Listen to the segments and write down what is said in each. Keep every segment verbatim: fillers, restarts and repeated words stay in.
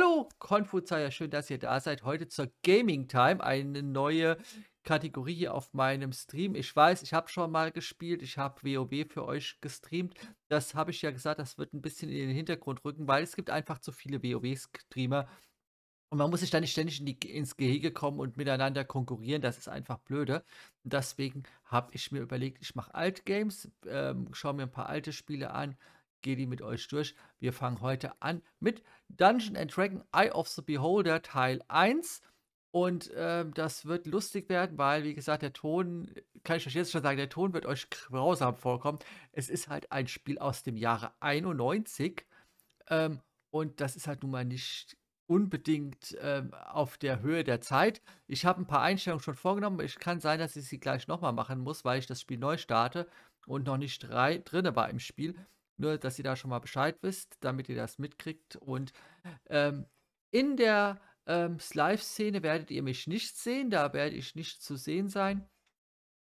Hallo Kufozei, schön, dass ihr da seid. Heute zur GameTime, eine neue Kategorie hier auf meinem Stream. Ich weiß, ich habe schon mal gespielt, ich habe WoW für euch gestreamt. Das habe ich ja gesagt, das wird ein bisschen in den Hintergrund rücken, weil es gibt einfach zu viele WoW-Streamer. Und man muss sich da nicht ständig in die, ins Gehege kommen und miteinander konkurrieren. Das ist einfach blöde. Und deswegen habe ich mir überlegt, ich mache Alt-Games, ähm, schaue mir ein paar alte Spiele an, gehe die mit euch durch. Wir fangen heute an mit Dungeon and Dragon Eye of the Beholder Teil eins. Und ähm, das wird lustig werden, weil, wie gesagt, der Ton, kann ich euch jetzt schon sagen, der Ton wird euch grausam vorkommen. Es ist halt ein Spiel aus dem Jahre einundneunzig. Ähm, und das ist halt nun mal nicht unbedingt ähm, auf der Höhe der Zeit. Ich habe ein paar Einstellungen schon vorgenommen. Es kann sein, dass ich sie gleich nochmal machen muss, weil ich das Spiel neu starte und noch nicht drin war im Spiel. Nur, dass ihr da schon mal Bescheid wisst, damit ihr das mitkriegt. Und ähm, in der ähm, Live-Szene werdet ihr mich nicht sehen. Da werde ich nicht zu sehen sein,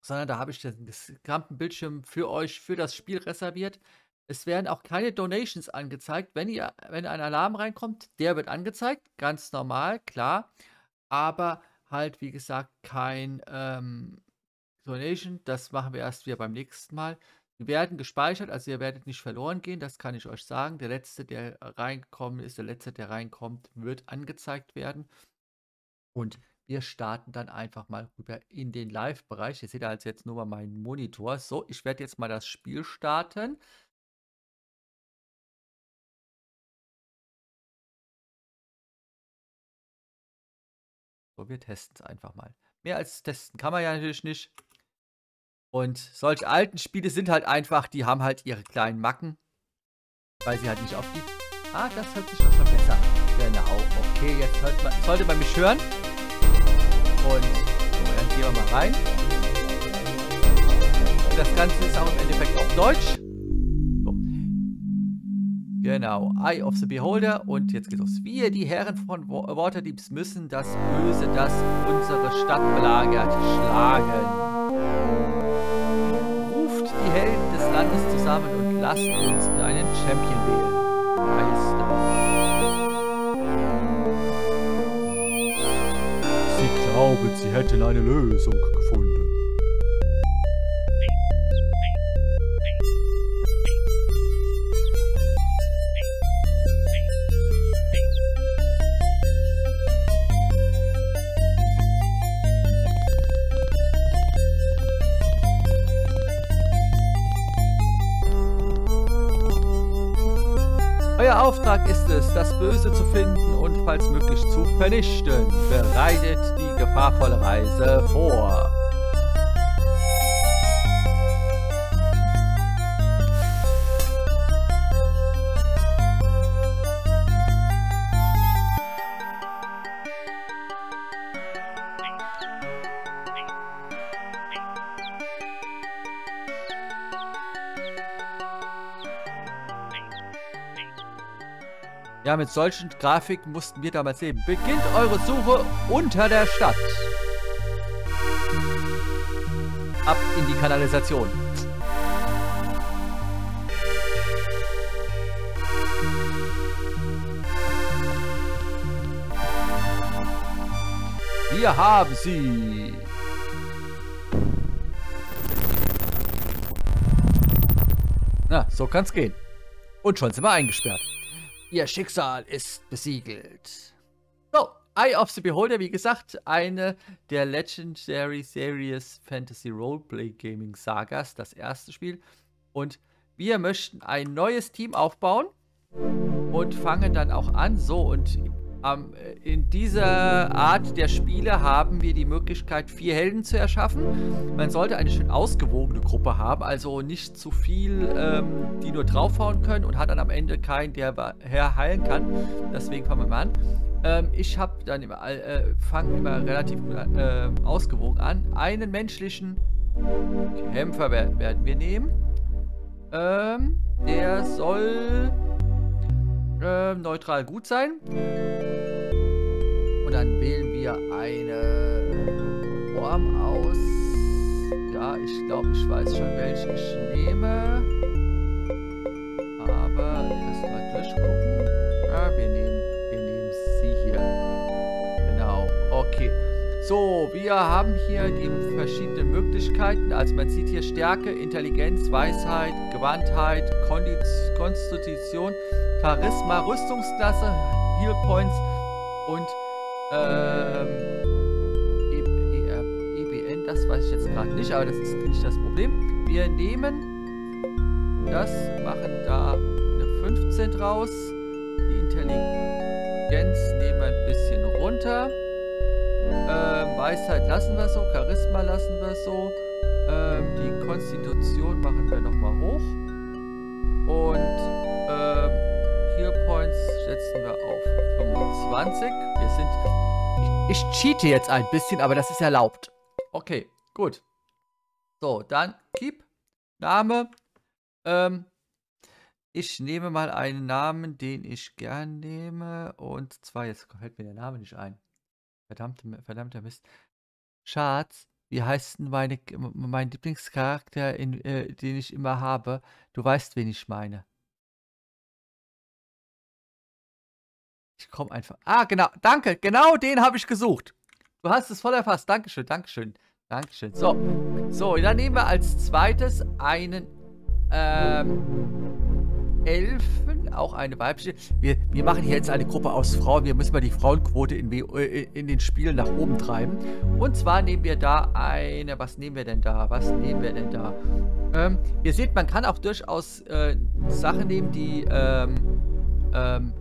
sondern da habe ich den gesamten Bildschirm für euch, für das Spiel reserviert. Es werden auch keine Donations angezeigt. Wenn, ihr, wenn ein Alarm reinkommt, der wird angezeigt. Ganz normal, klar. Aber halt, wie gesagt, kein ähm, Donation. Das machen wir erst wieder beim nächsten Mal. Die werden gespeichert, also ihr werdet nicht verloren gehen. Das kann ich euch sagen. Der letzte, der reingekommen ist, der letzte, der reinkommt, wird angezeigt werden. Und wir starten dann einfach mal rüber in den Live-Bereich. Ihr seht also jetzt nur mal meinen Monitor. So, ich werde jetzt mal das Spiel starten. So, wir testen es einfach mal. Mehr als testen kann man ja natürlich nicht. Und solche alten Spiele sind halt einfach, die haben halt ihre kleinen Macken, weil sie halt nicht aufgibt. Ah, das hört sich doch schon besser an. Genau, okay, jetzt hört man, sollte man mich hören. Und so, dann gehen wir mal rein. Und das Ganze ist auch im Endeffekt auf Deutsch. So. Genau, Eye of the Beholder. Und jetzt geht's los. Wir, die Herren von Waterdeeps, müssen das Böse, das unsere Stadt belagert, schlagen. Die Helden des Landes zusammen und lasst uns einen Champion wählen. Meister. Sie glauben, sie hätten eine Lösung gefunden. Euer Auftrag ist es, das Böse zu finden und falls möglich zu vernichten. Bereitet die gefahrvolle Reise vor. Ja, mit solchen Grafiken mussten wir damals leben. Beginnt eure Suche unter der Stadt. Ab in die Kanalisation. Wir haben sie. Na, so kann's gehen. Und schon sind wir eingesperrt. Ihr Schicksal ist besiegelt. So, Eye of the Beholder, wie gesagt, eine der LegendarySeries Fantasy Roleplay Gaming Sagas, das erste Spiel. Und wir möchten ein neues Team aufbauen und fangen dann auch an. So, und ähm, in dieser Art der Spiele haben wir die Möglichkeit, vier Helden zu erschaffen. Man sollte eine schön ausgewogene Gruppe haben, also nicht zu viel, ähm, die nur draufhauen können und hat dann am Ende keinen, der herheilen kann. Deswegen fangen wir mal an. Ähm, ich habe dann immer, äh, fange immer relativ äh, ausgewogen an. Einen menschlichen Kämpfer werden, werden wir nehmen. Ähm, der soll äh, neutral gut sein. Und dann wählen wir eine Form aus. Ja, ich glaube, ich weiß schon, welche ich nehme. Aber erstmal durchgucken. Ja, wir nehmen, wir nehmen So, wir haben hier eben verschiedene Möglichkeiten. Also man sieht hier Stärke, Intelligenz, Weisheit, Gewandtheit, Kondiz- Konstitution, Charisma, Rüstungsklasse, Heal Points und ähm, E B N. Das weiß ich jetzt gerade nicht, aber das ist nicht das Problem. Wir nehmen das, machen da eine fünfzehn draus. Die Intelligenz nehmen wir ein bisschen runter. Ähm, Weisheit lassen wir so, Charisma lassen wir so, ähm, die Konstitution machen wir nochmal hoch und ähm, Heal Points setzen wir auf fünfundzwanzig. Wir sind, ich, ich cheate jetzt ein bisschen, aber das ist erlaubt. Okay, gut. So, dann Keep, Name. Ähm, ich nehme mal einen Namen, den ich gern nehme und zwar, jetzt fällt mir der Name nicht ein. Verdammte, verdammter Mist. Schatz, wie heißt denn meine, mein Lieblingscharakter, in, äh, den ich immer habe? Du weißt, wen ich meine. Ich komme einfach... Ah, genau. Danke. Genau den habe ich gesucht. Du hast es voll erfasst. Dankeschön, Dankeschön. Dankeschön. So, so dann nehmen wir als zweites einen ähm, Elfen. Auch eine weibliche. Wir, wir machen hier jetzt eine Gruppe aus Frauen. Wir müssen mal die Frauenquote in, in den Spielen nach oben treiben. Und zwar nehmen wir da eine... Was nehmen wir denn da? Was nehmen wir denn da? Ähm, ihr seht, man kann auch durchaus äh, Sachen nehmen, die ähm, ähm,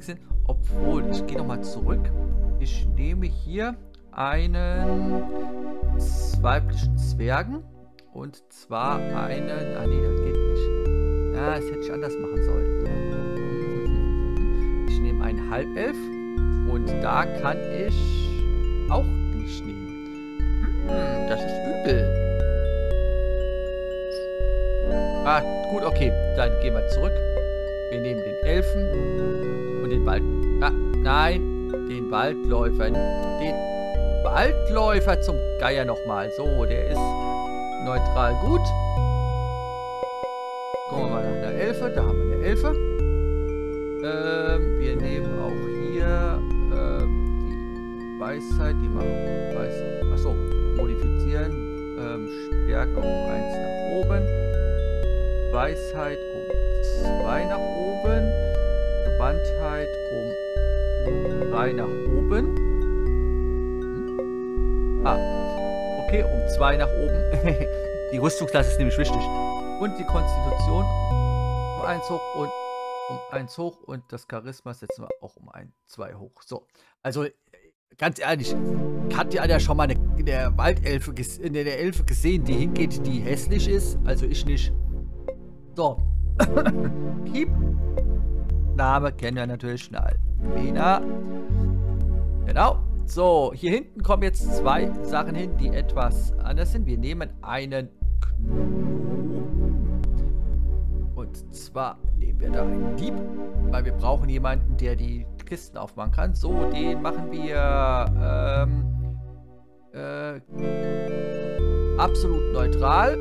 sind. Obwohl, ich gehe nochmal zurück. Ich nehme hier einen weiblichen Zwergen. Und zwar einen... Ah nee, das geht nicht. Ja, das hätte ich anders machen sollen. Ein Halbelf und da kann ich auch nicht nehmen. Hm, das ist übel. Ah, gut, okay. Dann gehen wir zurück. Wir nehmen den Elfen und den Wald... Ah, nein, den Waldläufer. Den Waldläufer zum Geier nochmal. So, der ist neutral gut. Gucken wir mal nach der Elfe. Da haben wir eine Elfe. Ähm, wir nehmen auch hier ähm, die Weisheit, die machen wir Weisheit. Achso, modifizieren, ähm, Stärke um eins nach oben, Weisheit um zwei nach oben, Gewandtheit um drei nach oben. Hm? Ah, okay, um zwei nach oben. Die Rüstungsklasse ist nämlich wichtig. Und die Konstitution um eins hoch und um eins hoch und das Charisma setzen wir auch um ein, zwei hoch. So, also ganz ehrlich, hat ja schon mal eine, eine Waldelfe in der Elfe gesehen, die hingeht, die hässlich ist. Also ich nicht. So. Keep. Name kennen wir natürlich schnell. Lena. Genau. So, hier hinten kommen jetzt zwei Sachen hin, die etwas anders sind. Wir nehmen einen Knoten. Und zwar nehmen wir da einen Dieb, weil wir brauchen jemanden, der die Kisten aufmachen kann. So, den machen wir ähm, äh, absolut neutral.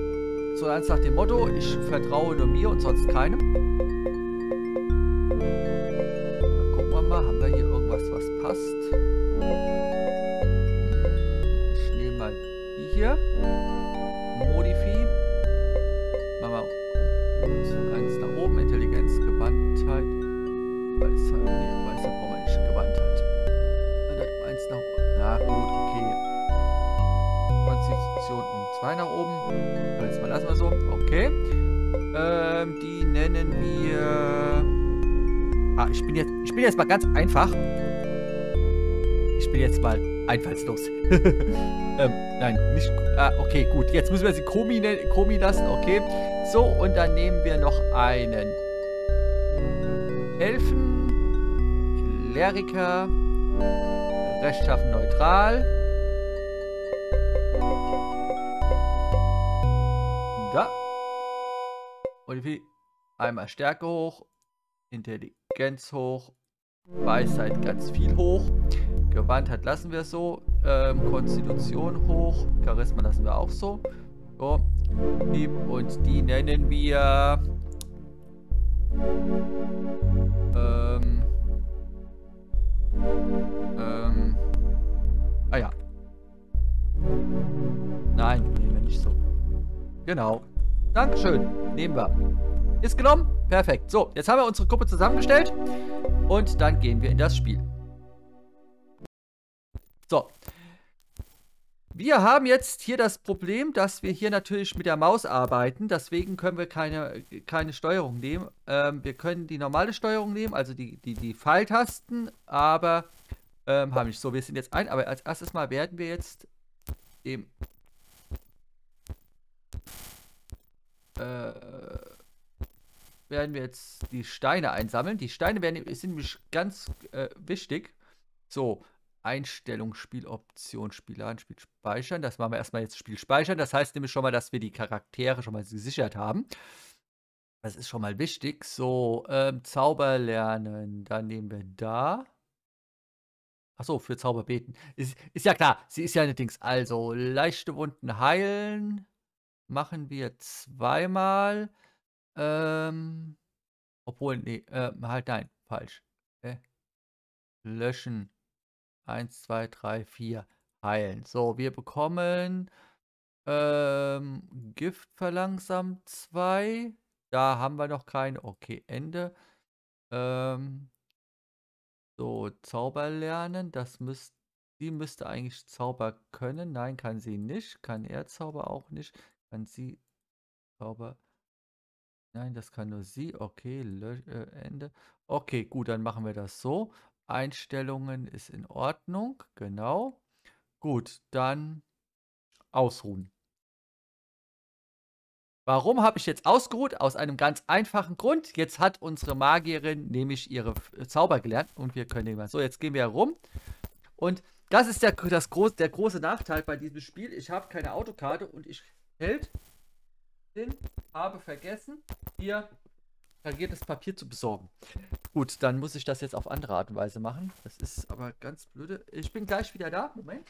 So ganz nach dem Motto, ich vertraue nur mir und sonst keinem. Dann gucken wir mal, haben wir hier irgendwas, was passt? Ich nehme mal die hier. Modifi. Machen wir eins nach oben, Intelligenz, Gewandtheit, Weisheit, nee, Weisheit brauchen wir nicht, Gewandtheit. eins nach oben, na gut, okay. Konstitution um zwei nach oben, jetzt mal lassen wir so, okay. Ähm, die nennen wir... Ah, ich bin jetzt, ich bin jetzt mal ganz einfach. Ich bin jetzt mal einfallslos. ähm, nein, nicht... Ah, okay, gut, jetzt müssen wir sie Komi, Komi lassen, okay. So, und dann nehmen wir noch einen Elfen, Kleriker, rechtschaffen neutral. Da. Und wie? Einmal Stärke hoch, Intelligenz hoch, Weisheit ganz viel hoch. Gewandtheit lassen wir so, ähm, Konstitution hoch, Charisma lassen wir auch so. So, und die nennen wir ähm, ähm, ah ja, Genau. Dankeschön. Nehmen wir. Ist genommen? Perfekt. So, jetzt haben wir unsere Gruppe zusammengestellt. Und dann gehen wir in das Spiel. So. Wir haben jetzt hier das Problem, dass wir hier natürlich mit der Maus arbeiten. Deswegen können wir keine, keine Steuerung nehmen. Ähm, wir können die normale Steuerung nehmen, also die, die, die Pfeiltasten. Aber ähm, habe ich so. Wir sind jetzt ein. Aber als erstes mal werden wir jetzt dem äh, werden wir jetzt die Steine einsammeln. Die Steine werden, sind nämlich ganz äh, wichtig. So. Einstellung, Spieloption, Spielladen, Spiel speichern. Das machen wir erstmal jetzt Spiel speichern. Das heißt nämlich schon mal, dass wir die Charaktere schon mal gesichert haben. Das ist schon mal wichtig. So, ähm, Zauber lernen. Dann nehmen wir da. Achso, für Zauber beten. Ist, ist ja klar, sie ist ja eine Dings. Also, leichte Wunden heilen. Machen wir zweimal. Ähm, obwohl, nee, äh, halt nein, falsch. Äh, löschen. eins, zwei, drei, vier. Heilen. So, wir bekommen ähm, Gift verlangsamt zwei. Da haben wir noch keine. Okay, Ende. Ähm, so, Zauber lernen. Das müsst, sie müsste eigentlich Zauber können. Nein, kann sie nicht. Kann er Zauber auch nicht. Kann sie Zauber... Nein, das kann nur sie. Okay, äh, Ende. Okay, gut, dann machen wir das so. Einstellungen ist in Ordnung, genau. Gut, dann ausruhen. Warum habe ich jetzt ausgeruht? Aus einem ganz einfachen Grund. Jetzt hat unsere Magierin nämlich ihre Zauber gelernt und wir können den mal. So, jetzt gehen wir herum. Und das ist der, das groß, der große Nachteil bei diesem Spiel. Ich habe keine Autokarte und ich hält, hin, habe vergessen, hier das Papier zu besorgen. Gut, dann muss ich das jetzt auf andere Art und Weise machen. Das ist aber ganz blöde. Ich bin gleich wieder da. Moment.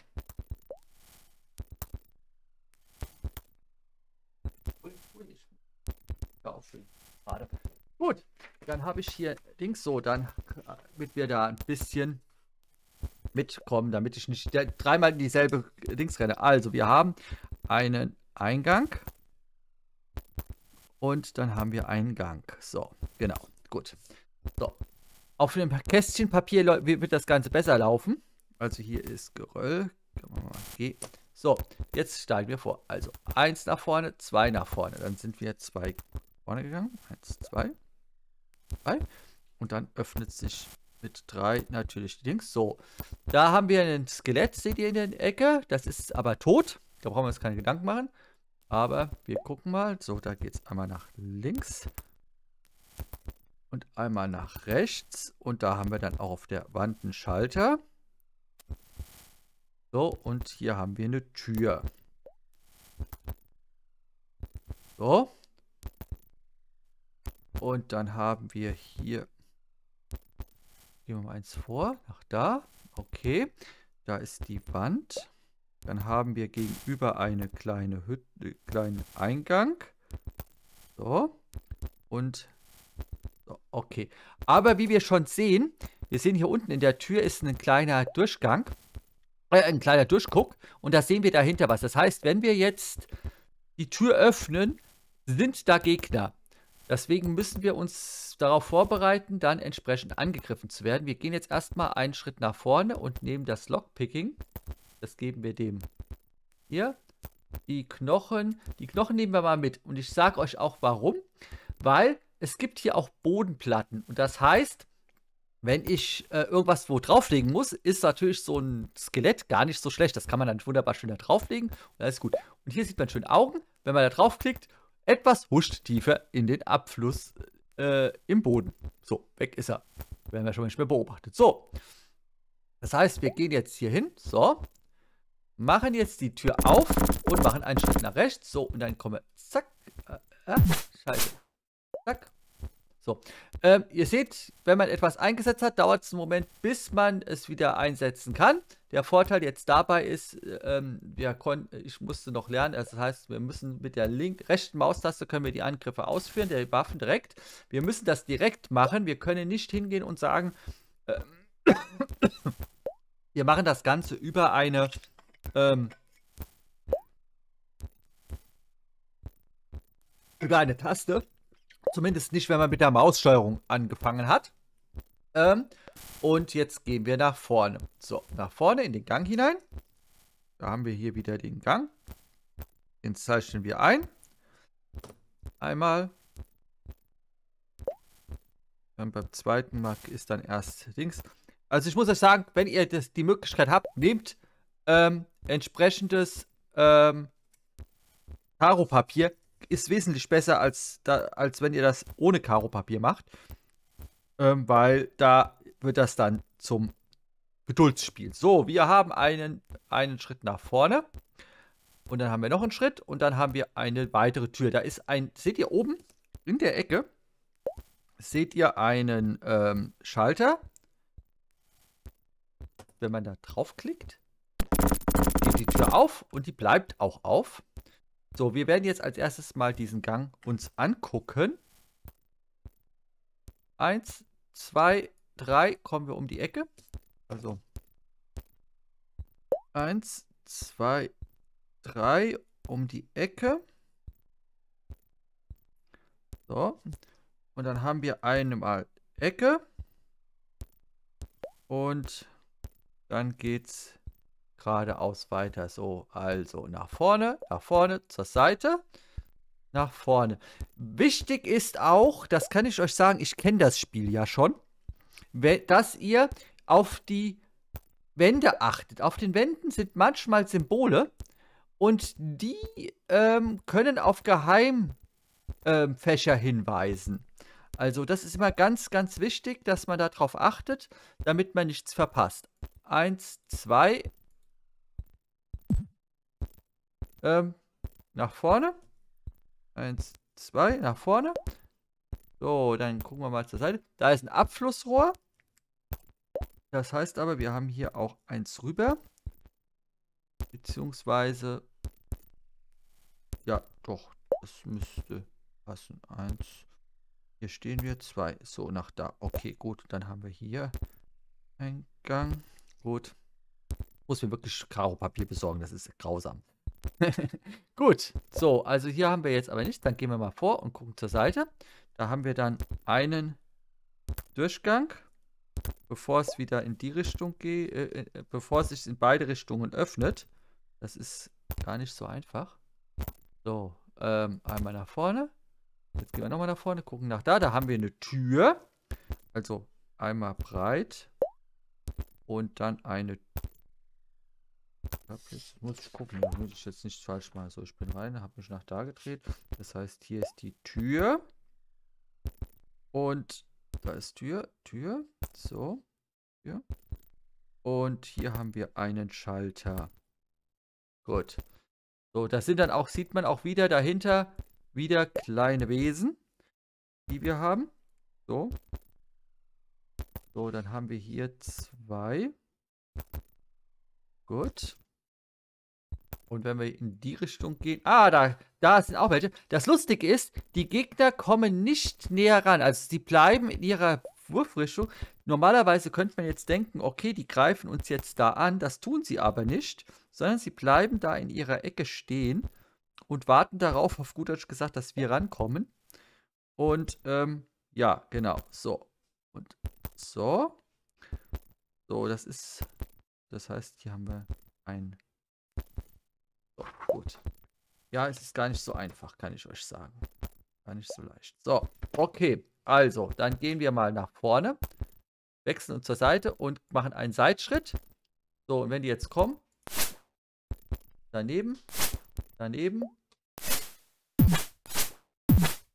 Ja, auch schön. Schade. Gut, dann habe ich hier Dings so, dann damit wir da ein bisschen mitkommen, damit ich nicht dreimal in dieselbe Dings renne. Also, wir haben einen Eingang. Und dann haben wir einen Gang. So, genau. Gut. So. Auf dem Kästchen Papier wird das Ganze besser laufen. Also hier ist Geröll. So, jetzt steigen wir vor. Also eins nach vorne, zwei nach vorne. Dann sind wir zwei vorne gegangen. Eins, zwei. Drei. Und dann öffnet sich mit drei natürlich die Dings. So, da haben wir ein Skelett, seht ihr in der Ecke. Das ist aber tot. Da brauchen wir uns keine Gedanken machen. Aber wir gucken mal. So, da geht es einmal nach links und einmal nach rechts. Und da haben wir dann auch auf der Wand einen Schalter. So, und hier haben wir eine Tür. So. Und dann haben wir hier... Gehen wir mal eins vor, nach da. Okay, da ist die Wand. Dann haben wir gegenüber eine kleine Hütte, äh, kleinen Eingang. So. Und. So, okay. Aber wie wir schon sehen, wir sehen hier unten in der Tür ist ein kleiner Durchgang. Äh, ein kleiner Durchguck. Und da sehen wir dahinter was. Das heißt, wenn wir jetzt die Tür öffnen, sind da Gegner. Deswegen müssen wir uns darauf vorbereiten, dann entsprechend angegriffen zu werden. Wir gehen jetzt erstmal einen Schritt nach vorne und nehmen das Lockpicking. Das geben wir dem hier. Die Knochen. Die Knochen nehmen wir mal mit. Und ich sage euch auch warum. Weil es gibt hier auch Bodenplatten. Und das heißt, wenn ich äh, irgendwas wo drauflegen muss, ist natürlich so ein Skelett gar nicht so schlecht. Das kann man dann wunderbar schön da drauflegen. Und alles gut. Und hier sieht man schön Augen. Wenn man da draufklickt, etwas huscht tiefer in den Abfluss äh, im Boden. So, weg ist er. Werden wir schon mal nicht mehr beobachtet. So. Das heißt, wir gehen jetzt hier hin. So. Machen jetzt die Tür auf und machen einen Schritt nach rechts. So, und dann kommen wir. Zack. Äh, äh, scheiße. Zack. So. Ähm, ihr seht, wenn man etwas eingesetzt hat, dauert es einen Moment, bis man es wieder einsetzen kann. Der Vorteil jetzt dabei ist, ähm, wir konnten, ich musste noch lernen. Also das heißt, wir müssen mit der linken, rechten Maustaste können wir die Angriffe ausführen, der Waffen direkt. Wir müssen das direkt machen. Wir können nicht hingehen und sagen, äh, wir machen das Ganze über eine. Ähm, über eine Taste. Zumindest nicht, wenn man mit der Maussteuerung angefangen hat. Ähm, und jetzt gehen wir nach vorne. So, nach vorne in den Gang hinein. Da haben wir hier wieder den Gang. Den zeichnen wir ein. Einmal. Dann beim zweiten Mal ist dann erst Dings. Also ich muss euch sagen, wenn ihr das, die Möglichkeit habt, nehmt ähm, entsprechendes ähm, Karo-Papier. Ist wesentlich besser, als, da, als wenn ihr das ohne Karo-Papier macht. Ähm, weil da wird das dann zum Geduldsspiel. So, wir haben einen, einen Schritt nach vorne. Und dann haben wir noch einen Schritt. Und dann haben wir eine weitere Tür. Da ist ein, seht ihr oben in der Ecke, seht ihr einen ähm, Schalter. Wenn man da draufklickt, geht die Tür auf und die bleibt auch auf. So, wir werden jetzt als erstes mal diesen Gang uns angucken. Eins, zwei, drei, kommen wir um die Ecke. Also, eins, zwei, drei, um die Ecke. So, und dann haben wir einmal Ecke. Und dann geht's geradeaus weiter. So, also nach vorne, nach vorne, zur Seite, nach vorne. Wichtig ist auch, das kann ich euch sagen, ich kenne das Spiel ja schon, dass ihr auf die Wände achtet. Auf den Wänden sind manchmal Symbole und die ähm, können auf Geheimfächer ähm, hinweisen. Also das ist immer ganz, ganz wichtig, dass man darauf achtet, damit man nichts verpasst. Eins, zwei, Ähm, nach vorne. Eins, zwei, nach vorne. So, dann gucken wir mal zur Seite. Da ist ein Abflussrohr. Das heißt aber, wir haben hier auch eins rüber. Beziehungsweise, ja, doch, das müsste passen. Eins. Hier stehen wir. Zwei. So, nach da. Okay, gut. Dann haben wir hier einen Gang. Gut. Muss mir wirklich Karo-Papier besorgen. Das ist grausam. Gut, so, also hier haben wir jetzt aber nichts. Dann gehen wir mal vor und gucken zur Seite. Da haben wir dann einen Durchgang, bevor es wieder in die Richtung geht, äh, bevor es sich in beide Richtungen öffnet. Das ist gar nicht so einfach. So, ähm, einmal nach vorne. Jetzt gehen wir nochmal nach vorne, gucken nach da. Da haben wir eine Tür. Also einmal breit und dann eine Tür. Jetzt muss ich gucken, muss ich jetzt nicht falsch machen. So, ich bin rein, habe mich nach da gedreht. Das heißt, hier ist die Tür. Und da ist Tür, Tür. So. Tür. Und hier haben wir einen Schalter. Gut. So, das sind dann auch, sieht man auch wieder dahinter, wieder kleine Wesen, die wir haben. So. So, dann haben wir hier zwei. Gut. Und wenn wir in die Richtung gehen... Ah, da, da sind auch welche. Das Lustige ist, die Gegner kommen nicht näher ran. Also sie bleiben in ihrer Wurfrichtung. Normalerweise könnte man jetzt denken, okay, die greifen uns jetzt da an. Das tun sie aber nicht, sondern sie bleiben da in ihrer Ecke stehen und warten darauf, auf gut Deutsch gesagt, dass wir rankommen. Und, ähm, ja, genau. So. Und so. So, das ist... Das heißt, hier haben wir ein... So, gut. Ja, es ist gar nicht so einfach, kann ich euch sagen. Gar nicht so leicht. So, okay. Also, dann gehen wir mal nach vorne. Wechseln uns zur Seite und machen einen Seitschritt. So, und wenn die jetzt kommen... Daneben. Daneben.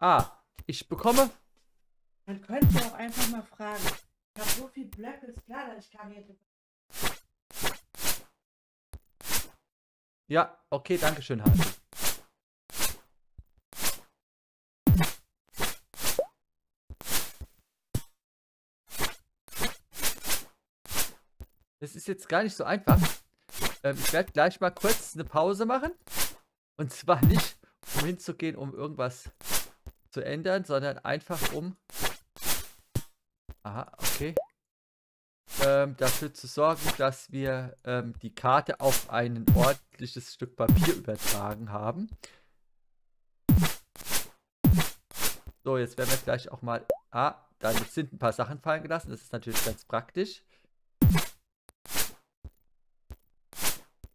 Ah, ich bekomme... Man könnte auch einfach mal fragen. Ich habe so viele Blöcke, ist klar, dass ich kann hier... Ja, okay, danke schön, Hardy. Das ist jetzt gar nicht so einfach. Ähm, ich werde gleich mal kurz eine Pause machen. Und zwar nicht, um hinzugehen, um irgendwas zu ändern, sondern einfach um... Aha, okay. Ähm, dafür zu sorgen, dass wir ähm, die Karte auf ein ordentliches Stück Papier übertragen haben. So, jetzt werden wir gleich auch mal... Ah, da sind ein paar Sachen fallen gelassen. Das ist natürlich ganz praktisch.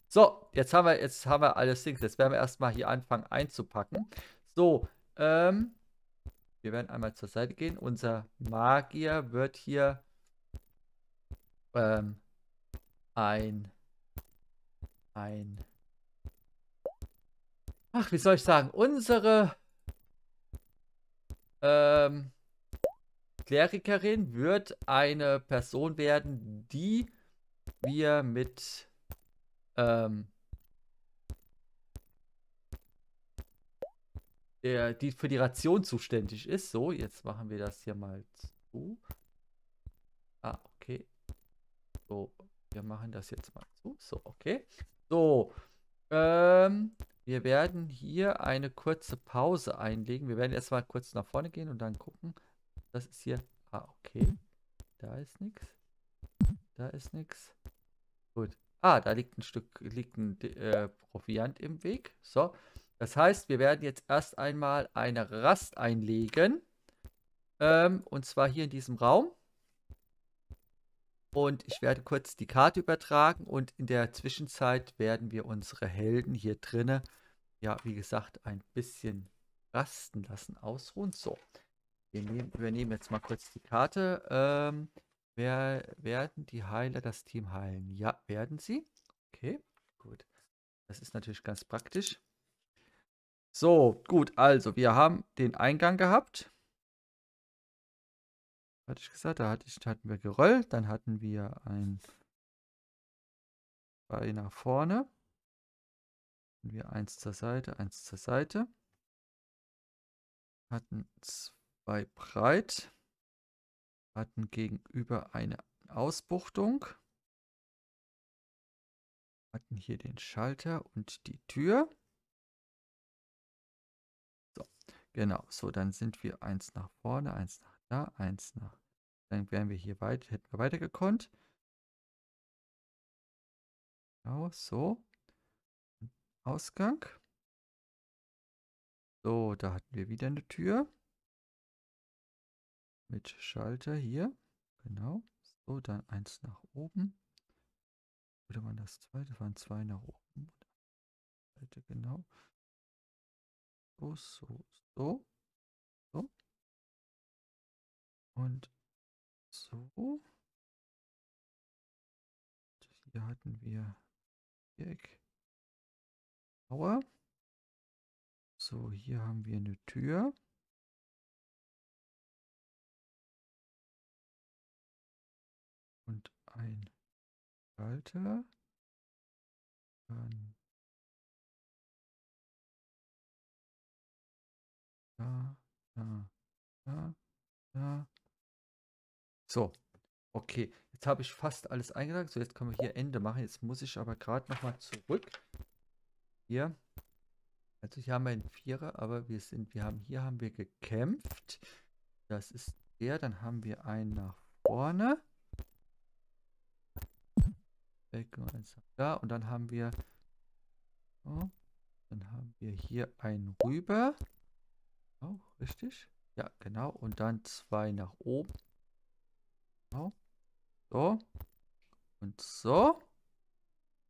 So, jetzt haben wir, jetzt haben wir alles Dings. Jetzt werden wir erstmal hier anfangen einzupacken. So, ähm... wir werden einmal zur Seite gehen. Unser Magier wird hier ähm, ein, ein, ach, wie soll ich sagen, unsere ähm, Klerikerin wird eine Person werden, die wir mit ähm, Der, die für die Ration zuständig ist. So, jetzt machen wir das hier mal zu. Ah, okay. So, wir machen das jetzt mal zu. So, okay. So, ähm, wir werden hier eine kurze Pause einlegen. Wir werden erstmal kurz nach vorne gehen und dann gucken. Das ist hier. Ah, okay. Da ist nichts. Da ist nichts. Gut. Ah, da liegt ein Stück, liegt ein äh, Proviant im Weg. So. Das heißt, wir werden jetzt erst einmal eine Rast einlegen. Ähm, und zwar hier in diesem Raum. Und ich werde kurz die Karte übertragen. Und in der Zwischenzeit werden wir unsere Helden hier drinnen, ja, wie gesagt, ein bisschen rasten lassen, ausruhen. So, wir nehmen, wir nehmen jetzt mal kurz die Karte. Ähm, wer, werden die Heiler das Team heilen? Ja, werden sie. Okay, gut. Das ist natürlich ganz praktisch. So, gut, also wir haben den Eingang gehabt. Hatte ich gesagt, da hatte ich, hatten wir Geröll, dann hatten wir ein zwei nach vorne. Hatten wir eins zur Seite, eins zur Seite. Hatten zwei breit. Hatten gegenüber eine Ausbuchtung. Hatten hier den Schalter und die Tür. Genau, so, dann sind wir eins nach vorne, eins nach da, eins nach. Dann wären wir hier weit, hätten wir weiter gekonnt. Genau, so. Ausgang. So, da hatten wir wieder eine Tür. Mit Schalter hier. Genau. So, dann eins nach oben. Oder waren das zwei? Das waren zwei nach oben. Genau. So, so, so, so und so. Und hier hatten wir Viereck, Mauer. So, hier haben wir eine Tür. Und ein Schalter. Dann Da, da, da, da. So, okay. Jetzt habe ich fast alles eingetragen. So, jetzt können wir hier Ende machen. Jetzt muss ich aber gerade nochmal zurück. Hier. Also hier haben wir einen Vierer, aber wir sind, wir haben, hier haben wir gekämpft. Das ist der. Dann haben wir einen nach vorne. Weg und eins da. Und dann haben wir. So, dann haben wir hier einen rüber. Auch richtig, ja, genau, und dann zwei nach oben, genau. So und so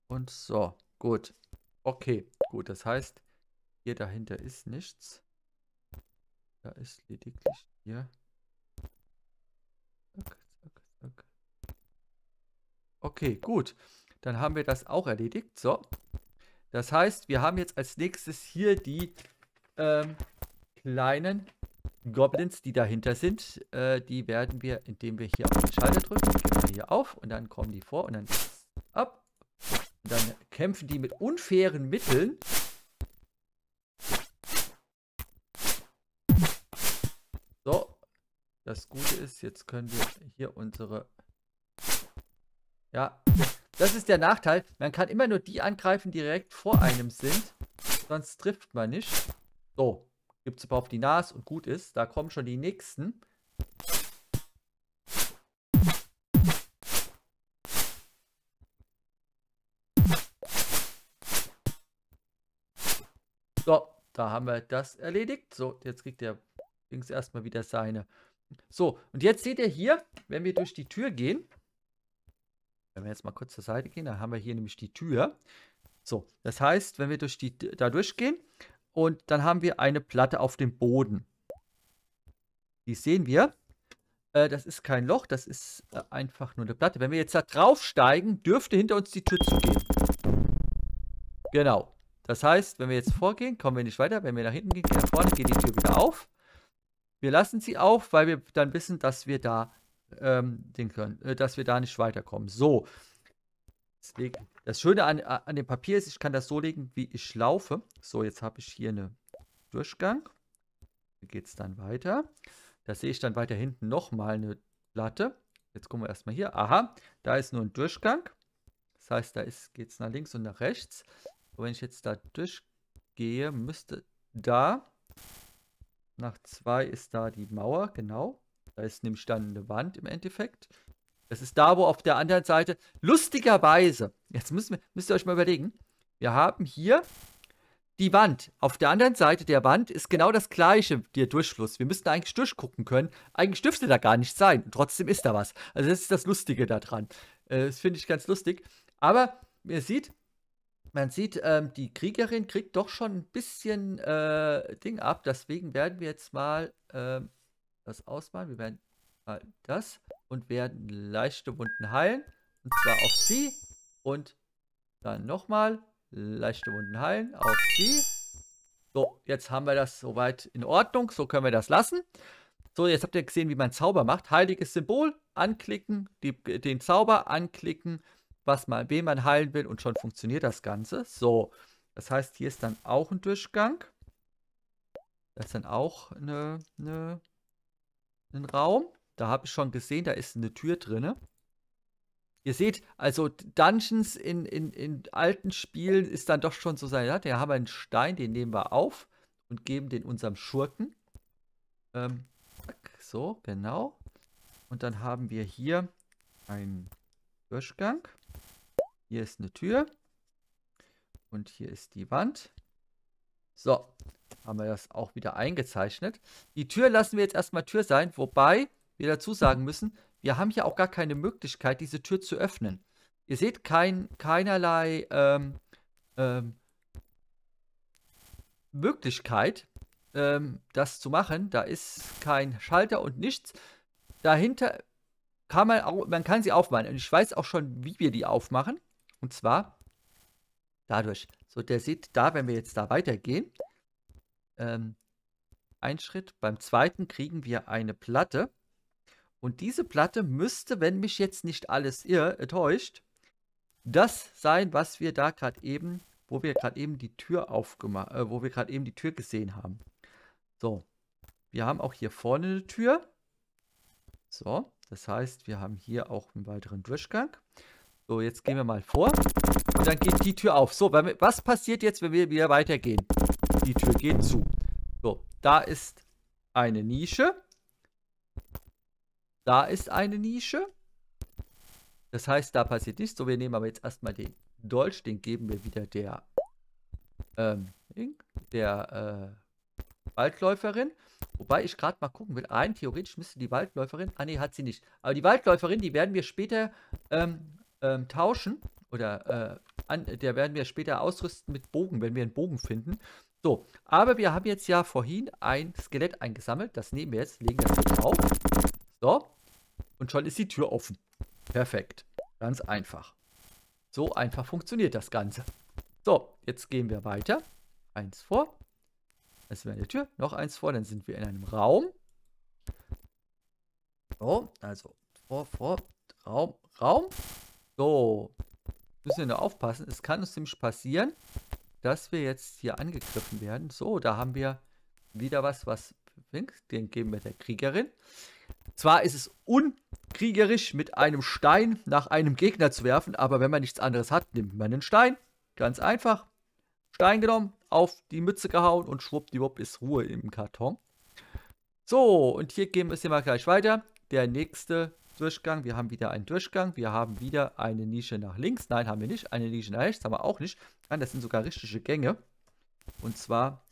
und so. Gut, okay, gut, das heißt, hier dahinter ist nichts, da ist lediglich hier, zack, zack, zack. Okay, gut, dann haben wir das auch erledigt. So, das heißt, wir haben jetzt als nächstes hier die ähm, kleinen Goblins, die dahinter sind, äh, die werden wir, indem wir hier auf den Schalter drücken, gehen wir hier auf und dann kommen die vor und dann ab. Und dann kämpfen die mit unfairen Mitteln. So, das Gute ist, jetzt können wir hier unsere... Ja, das ist der Nachteil. Man kann immer nur die angreifen, die direkt vor einem sind. Sonst trifft man nicht. So. Gibt es ein paar auf die Nase und gut ist. Da kommen schon die nächsten. So, da haben wir das erledigt. So, jetzt kriegt der Dings erstmal wieder seine. So, und jetzt seht ihr hier, wenn wir durch die Tür gehen, wenn wir jetzt mal kurz zur Seite gehen, dann haben wir hier nämlich die Tür. So, das heißt, wenn wir durch die, da durchgehen und dann haben wir eine Platte auf dem Boden. Die sehen wir. Äh, das ist kein Loch, das ist äh, einfach nur eine Platte. Wenn wir jetzt da draufsteigen, dürfte hinter uns die Tür zugehen. Genau. Das heißt, wenn wir jetzt vorgehen, kommen wir nicht weiter. Wenn wir nach hinten gehen, gehen nach vorne, geht die Tür wieder auf. Wir lassen sie auf, weil wir dann wissen, dass wir da ähm, den können, äh, dass wir da nicht weiterkommen. So. Deswegen, das Schöne an, an dem Papier ist, ich kann das so legen, wie ich laufe. So, jetzt habe ich hier einen Durchgang. Hier geht es dann weiter. Da sehe ich dann weiter hinten nochmal eine Platte. Jetzt gucken wir erstmal hier. Aha, da ist nur ein Durchgang. Das heißt, da geht es nach links und nach rechts. Und wenn ich jetzt da durchgehe, müsste da, nach zwei ist da die Mauer, genau. Da ist nämlich dann eine Wand im Endeffekt. Das ist da, wo auf der anderen Seite, lustigerweise, jetzt müssen wir, müsst ihr euch mal überlegen, wir haben hier die Wand. Auf der anderen Seite der Wand ist genau das gleiche, der Durchfluss. Wir müssten eigentlich durchgucken können. Eigentlich dürfte da gar nicht sein. Und trotzdem ist da was. Also das ist das Lustige daran. Äh, das finde ich ganz lustig. Aber ihr seht, Man sieht, ähm, die Kriegerin kriegt doch schon ein bisschen äh, Ding ab. Deswegen werden wir jetzt mal ähm, das ausmalen. Wir werden mal das und werden leichte Wunden heilen. Und zwar auf sie. Und dann nochmal leichte Wunden heilen auf sie. So, jetzt haben wir das soweit in Ordnung. So können wir das lassen. So, jetzt habt ihr gesehen, wie man Zauber macht. Heiliges Symbol anklicken, die, den Zauber anklicken. Was man, wen man heilen will und schon funktioniert das Ganze. So, das heißt, hier ist dann auch ein Durchgang. Das ist dann auch eine, eine, ein Raum. Da habe ich schon gesehen, da ist eine Tür drin. Ihr seht, also Dungeons in, in, in alten Spielen ist dann doch schon so sein, ja, da haben wir einen Stein, den nehmen wir auf und geben den unserem Schurken. Ähm, so, genau. Und dann haben wir hier einen Durchgang. Hier ist eine Tür. Und hier ist die Wand. So, haben wir das auch wieder eingezeichnet. Die Tür lassen wir jetzt erstmal Tür sein, wobei wir dazu sagen müssen, wir haben hier auch gar keine Möglichkeit, diese Tür zu öffnen. Ihr seht kein, keinerlei ähm, ähm, Möglichkeit, ähm, das zu machen. Da ist kein Schalter und nichts. Dahinter kann man auch, man kann sie aufmachen. Und ich weiß auch schon, wie wir die aufmachen. Und zwar dadurch. So, der sieht da, wenn wir jetzt da weitergehen, ähm, ein Schritt. Beim zweiten kriegen wir eine Platte. Und diese Platte müsste, wenn mich jetzt nicht alles irr, täuscht, das sein, was wir da gerade eben, wo wir gerade eben die Tür aufgemacht, äh, wo wir gerade eben die Tür gesehen haben. So, wir haben auch hier vorne eine Tür. So. Das heißt, wir haben hier auch einen weiteren Durchgang. So, jetzt gehen wir mal vor. Und dann geht die Tür auf. So, was passiert jetzt, wenn wir wieder weitergehen? Die Tür geht zu. So, da ist eine Nische. Da ist eine Nische. Das heißt, da passiert nichts. So, wir nehmen aber jetzt erstmal den Dolch. Den geben wir wieder der, ähm, der, äh, Waldläuferin, wobei ich gerade mal gucken will, rein theoretisch müsste die Waldläuferin, ah ne, hat sie nicht, aber die Waldläuferin, die werden wir später ähm, ähm, tauschen, oder äh, an, der werden wir später ausrüsten mit Bogen, wenn wir einen Bogen finden. So, aber wir haben jetzt ja vorhin ein Skelett eingesammelt, das nehmen wir jetzt, legen das hier drauf, so, und schon ist die Tür offen. Perfekt, ganz einfach. So einfach funktioniert das Ganze. So, jetzt gehen wir weiter, eins vor. Das wäre eine Tür. Noch eins vor, dann sind wir in einem Raum. So, also vor, vor, Raum, Raum. So, müssen wir nur aufpassen. Es kann uns nämlich passieren, dass wir jetzt hier angegriffen werden. So, da haben wir wieder was, was den geben wir der Kriegerin. Zwar ist es unkriegerisch, mit einem Stein nach einem Gegner zu werfen, aber wenn man nichts anderes hat, nimmt man einen Stein. Ganz einfach. Stein genommen, auf die Mütze gehauen und schwuppdiwupp ist Ruhe im Karton. So, und hier gehen wir es mal gleich weiter. Der nächste Durchgang, wir haben wieder einen Durchgang, wir haben wieder eine Nische nach links. Nein, haben wir nicht. Eine Nische nach rechts haben wir auch nicht. Nein, das sind sogar richtige Gänge. Und zwar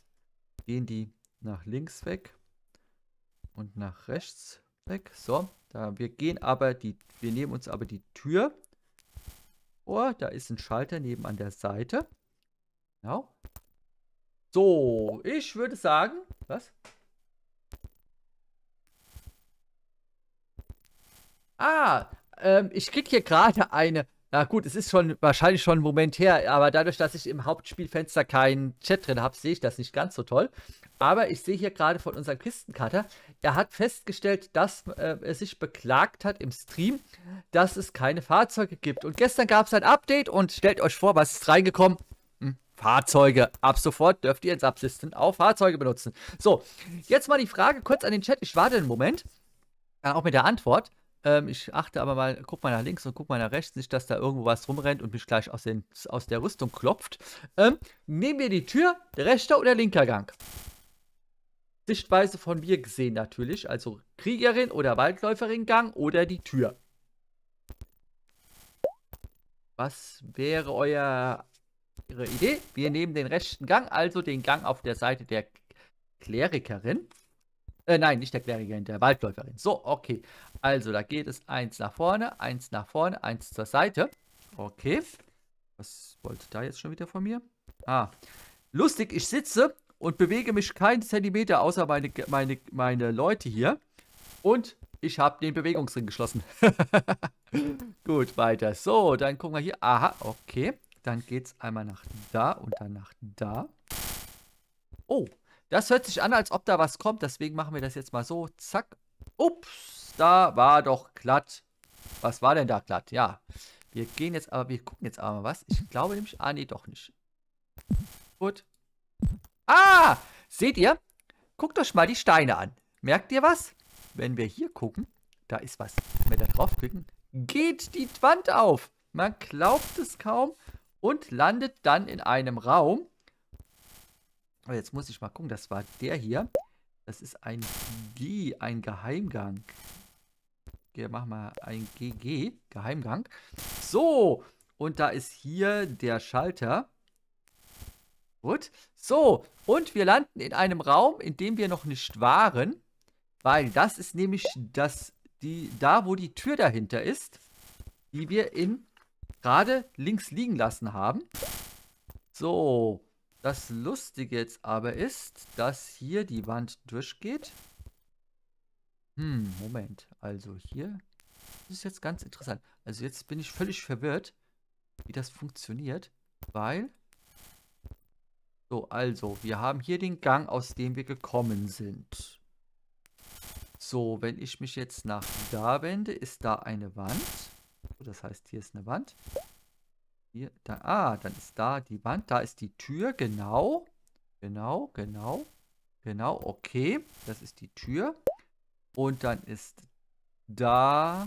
gehen die nach links weg und nach rechts weg. So, da wir gehen aber die, wir nehmen uns aber die Tür. Oh, da ist ein Schalter neben an der Seite. Genau. So, ich würde sagen, was? Ah, ähm, ich krieg hier gerade eine. Na gut, es ist schon wahrscheinlich schon ein Moment her, aber dadurch, dass ich im Hauptspielfenster keinen Chat drin habe, sehe ich das nicht ganz so toll. Aber ich sehe hier gerade von unserem Kistencutter, er hat festgestellt, dass äh, er sich beklagt hat im Stream, dass es keine Fahrzeuge gibt. Und gestern gab es ein Update und stellt euch vor, was ist reingekommen? Hm, Fahrzeuge. Ab sofort dürft ihr in Subsisten auch Fahrzeuge benutzen. So, jetzt mal die Frage kurz an den Chat. Ich warte einen Moment, äh, auch mit der Antwort. Ähm, ich achte aber mal, guck mal nach links und guck mal nach rechts, nicht, dass da irgendwo was rumrennt und mich gleich aus, den, aus der Rüstung klopft. Ähm, nehmen wir die Tür, rechter oder linker Gang? Sichtweise von mir gesehen natürlich, also Kriegerin oder Waldläuferin Gang oder die Tür. Was wäre euer, eure Idee? Wir nehmen den rechten Gang, also den Gang auf der Seite der Klerikerin. Äh, nein, nicht der Kleriker, der Waldläuferin. So, okay. Also, da geht es eins nach vorne, eins nach vorne, eins zur Seite. Okay. Was wollte da jetzt schon wieder von mir? Ah. Lustig, ich sitze und bewege mich keinen Zentimeter, außer meine, meine, meine Leute hier. Und ich habe den Bewegungsring geschlossen. Gut, weiter. So, dann gucken wir hier. Aha, okay. Dann geht es einmal nach da und dann nach da. Oh. Das hört sich an, als ob da was kommt. Deswegen machen wir das jetzt mal so. Zack. Ups, da war doch glatt. Was war denn da glatt? Ja. Wir gehen jetzt aber, wir gucken jetzt aber mal was. Ich glaube nämlich, ah, nee, doch nicht. Gut. Ah, seht ihr? Guckt euch mal die Steine an. Merkt ihr was? Wenn wir hier gucken, da ist was. Wenn wir da draufklicken, geht die Wand auf. Man glaubt es kaum und landet dann in einem Raum. Jetzt muss ich mal gucken, das war der hier. Das ist ein G, ein Geheimgang. Hier machen wir ein G G, Geheimgang. So, und da ist hier der Schalter. Gut, so, und wir landen in einem Raum, in dem wir noch nicht waren. Weil das ist nämlich das, die, da, wo die Tür dahinter ist, die wir in gerade links liegen lassen haben. So. Das Lustige jetzt aber ist, dass hier die Wand durchgeht. Hm, Moment. Also hier. Das ist jetzt ganz interessant. Also jetzt bin ich völlig verwirrt, wie das funktioniert. Weil. So, also. Wir haben hier den Gang, aus dem wir gekommen sind. So, wenn ich mich jetzt nach da wende, ist da eine Wand. Das heißt, hier ist eine Wand. Hier, da, ah, dann ist da die Wand, da ist die Tür, genau, genau, genau, genau, okay, das ist die Tür und dann ist da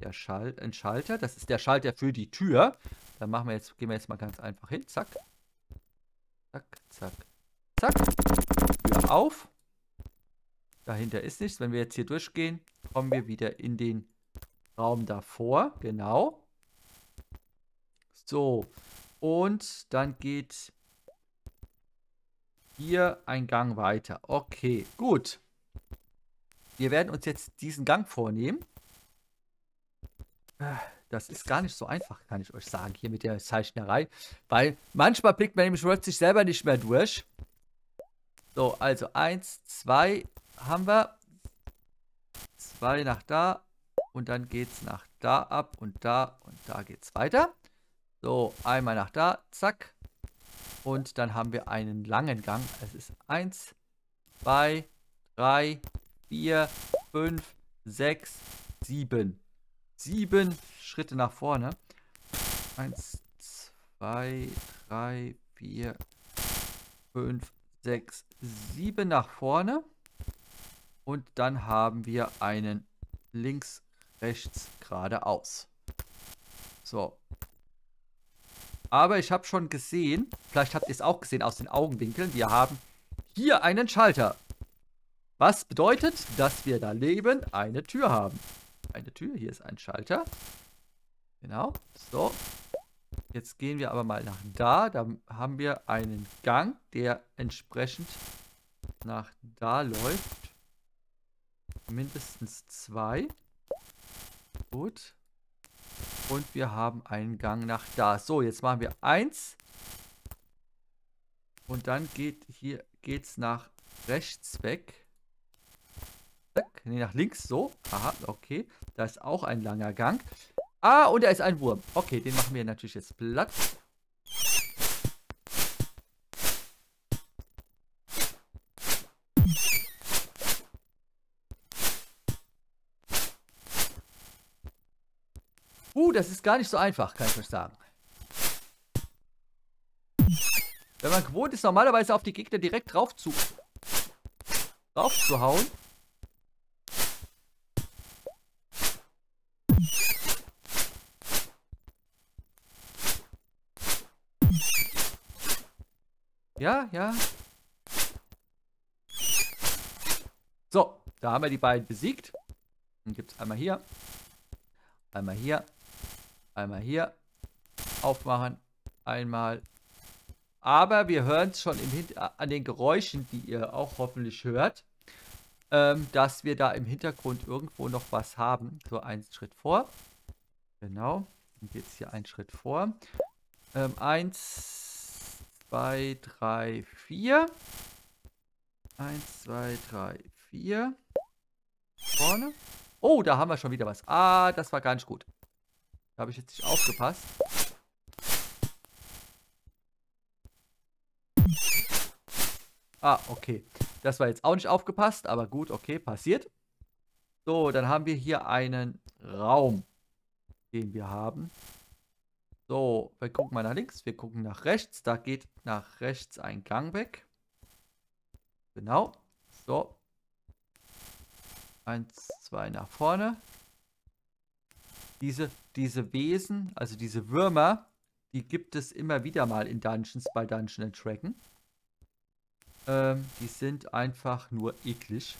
der Schal ein Schalter, das ist der Schalter für die Tür, dann machen wir jetzt, gehen wir jetzt mal ganz einfach hin, zack, zack, zack, zack, Tür auf, dahinter ist nichts, wenn wir jetzt hier durchgehen, kommen wir wieder in den Raum davor, genau. So, und dann geht hier ein Gang weiter. Okay, gut. Wir werden uns jetzt diesen Gang vornehmen. Das ist gar nicht so einfach, kann ich euch sagen, hier mit der Zeichnerei. Weil manchmal blickt man nämlich plötzlich selber nicht mehr durch. So, also eins, zwei haben wir. Zwei nach da. Und dann geht es nach da ab und da und da geht es weiter. So, einmal nach da, zack. Und dann haben wir einen langen Gang. Es ist eins, zwei, drei, vier, fünf, sechs, sieben. sieben Schritte nach vorne. eins, zwei, drei, vier, fünf, sechs, sieben nach vorne. Und dann haben wir einen links, rechts, geradeaus. So. Aber ich habe schon gesehen, vielleicht habt ihr es auch gesehen aus den Augenwinkeln, wir haben hier einen Schalter. Was bedeutet, dass wir daneben eine Tür haben. Eine Tür, hier ist ein Schalter. Genau, so. Jetzt gehen wir aber mal nach da. Da haben wir einen Gang, der entsprechend nach da läuft. mindestens zwei. Gut. Und wir haben einen Gang nach da. So, jetzt machen wir eins. Und dann geht hier geht's nach rechts weg. Ne, nach links. So. Aha, okay. Da ist auch ein langer Gang. Ah, und da ist ein Wurm. Okay, den machen wir natürlich jetzt platt. Uh, das ist gar nicht so einfach, kann ich euch sagen. Wenn man gewohnt ist, normalerweise auf die Gegner direkt drauf zu, drauf zu hauen. Ja, ja. So, da haben wir die beiden besiegt. Dann gibt es einmal hier. Einmal hier. Einmal hier aufmachen, einmal. Aber wir hören es schon im Hin- an den Geräuschen, die ihr auch hoffentlich hört, ähm, dass wir da im Hintergrund irgendwo noch was haben. So, einen Schritt vor. Genau. Dann geht es hier einen Schritt vor. Ähm, eins, zwei, drei, vier. Eins, zwei, drei, vier. Vorne. Oh, da haben wir schon wieder was. Ah, das war gar nicht gut. Da habe ich jetzt nicht aufgepasst. Ah, okay. Das war jetzt auch nicht aufgepasst, aber gut, okay, passiert. So, dann haben wir hier einen Raum, den wir haben. So, wir gucken mal nach links, wir gucken nach rechts. Da geht nach rechts ein Gang weg. Genau. So. Eins, zwei nach vorne. Diese, diese Wesen, also diese Würmer, die gibt es immer wieder mal in Dungeons bei Dungeon and Dragon. Ähm, die sind einfach nur eklig.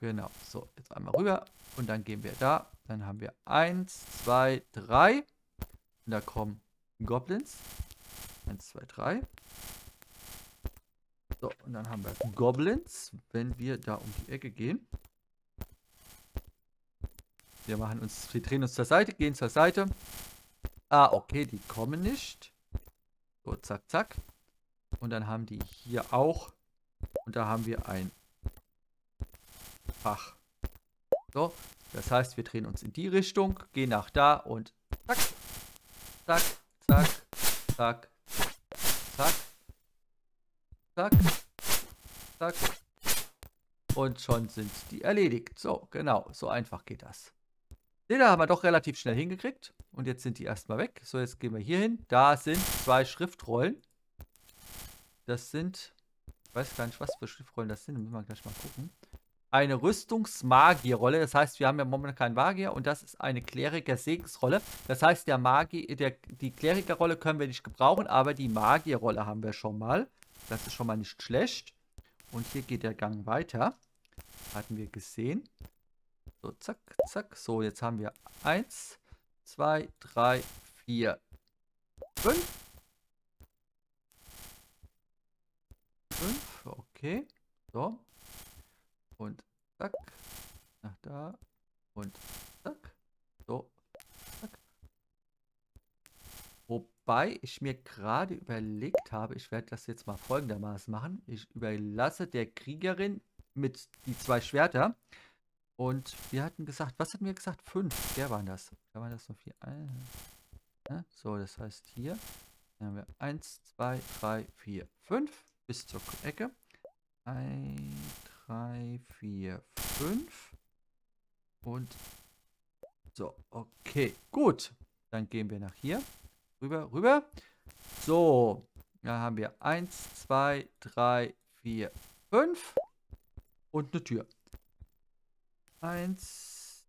Genau, so, jetzt einmal rüber und dann gehen wir da. Dann haben wir eins, zwei, drei. Und da kommen Goblins. eins, zwei, drei. So, und dann haben wir Goblins, wenn wir da um die Ecke gehen. Wir machen uns, wir drehen uns zur Seite, gehen zur Seite. Ah, okay, die kommen nicht. So, zack, zack. Und dann haben die hier auch. Und da haben wir ein Fach. So, das heißt, wir drehen uns in die Richtung, gehen nach da und zack, zack, zack, zack, zack, zack, zack. Und schon sind die erledigt. So, genau, so einfach geht das. Den da haben wir doch relativ schnell hingekriegt. Und jetzt sind die erstmal weg. So, jetzt gehen wir hier hin. Da sind zwei Schriftrollen. Das sind... Ich weiß gar nicht, was für Schriftrollen das sind. Müssen wir gleich mal gucken. Eine Rüstungsmagierrolle. Das heißt, wir haben ja momentan keinen Magier. Und das ist eine Kleriker-Segensrolle. Das heißt, der Magier, der, die Klerikerrolle können wir nicht gebrauchen. Aber die Magierrolle haben wir schon mal. Das ist schon mal nicht schlecht. Und hier geht der Gang weiter. Hatten wir gesehen. So, zack, zack. So, jetzt haben wir eins, zwei, drei, vier, fünf. fünf, okay. So. Und zack. Nach da. Und zack. So. Zack. Wobei ich mir gerade überlegt habe, ich werde das jetzt mal folgendermaßen machen. Ich überlasse der Kriegerin mit die zwei Schwerter. Und wir hatten gesagt, was hatten wir gesagt? Fünf, der waren das. Da waren das noch vier. Ja, so, das heißt hier, dann haben wir eins, zwei, drei, vier, fünf bis zur Ecke. eins, drei, vier, fünf. Und so, okay, gut. Dann gehen wir nach hier. Rüber, rüber. So, da haben wir eins, zwei, drei, vier, fünf. Und eine Tür. eins,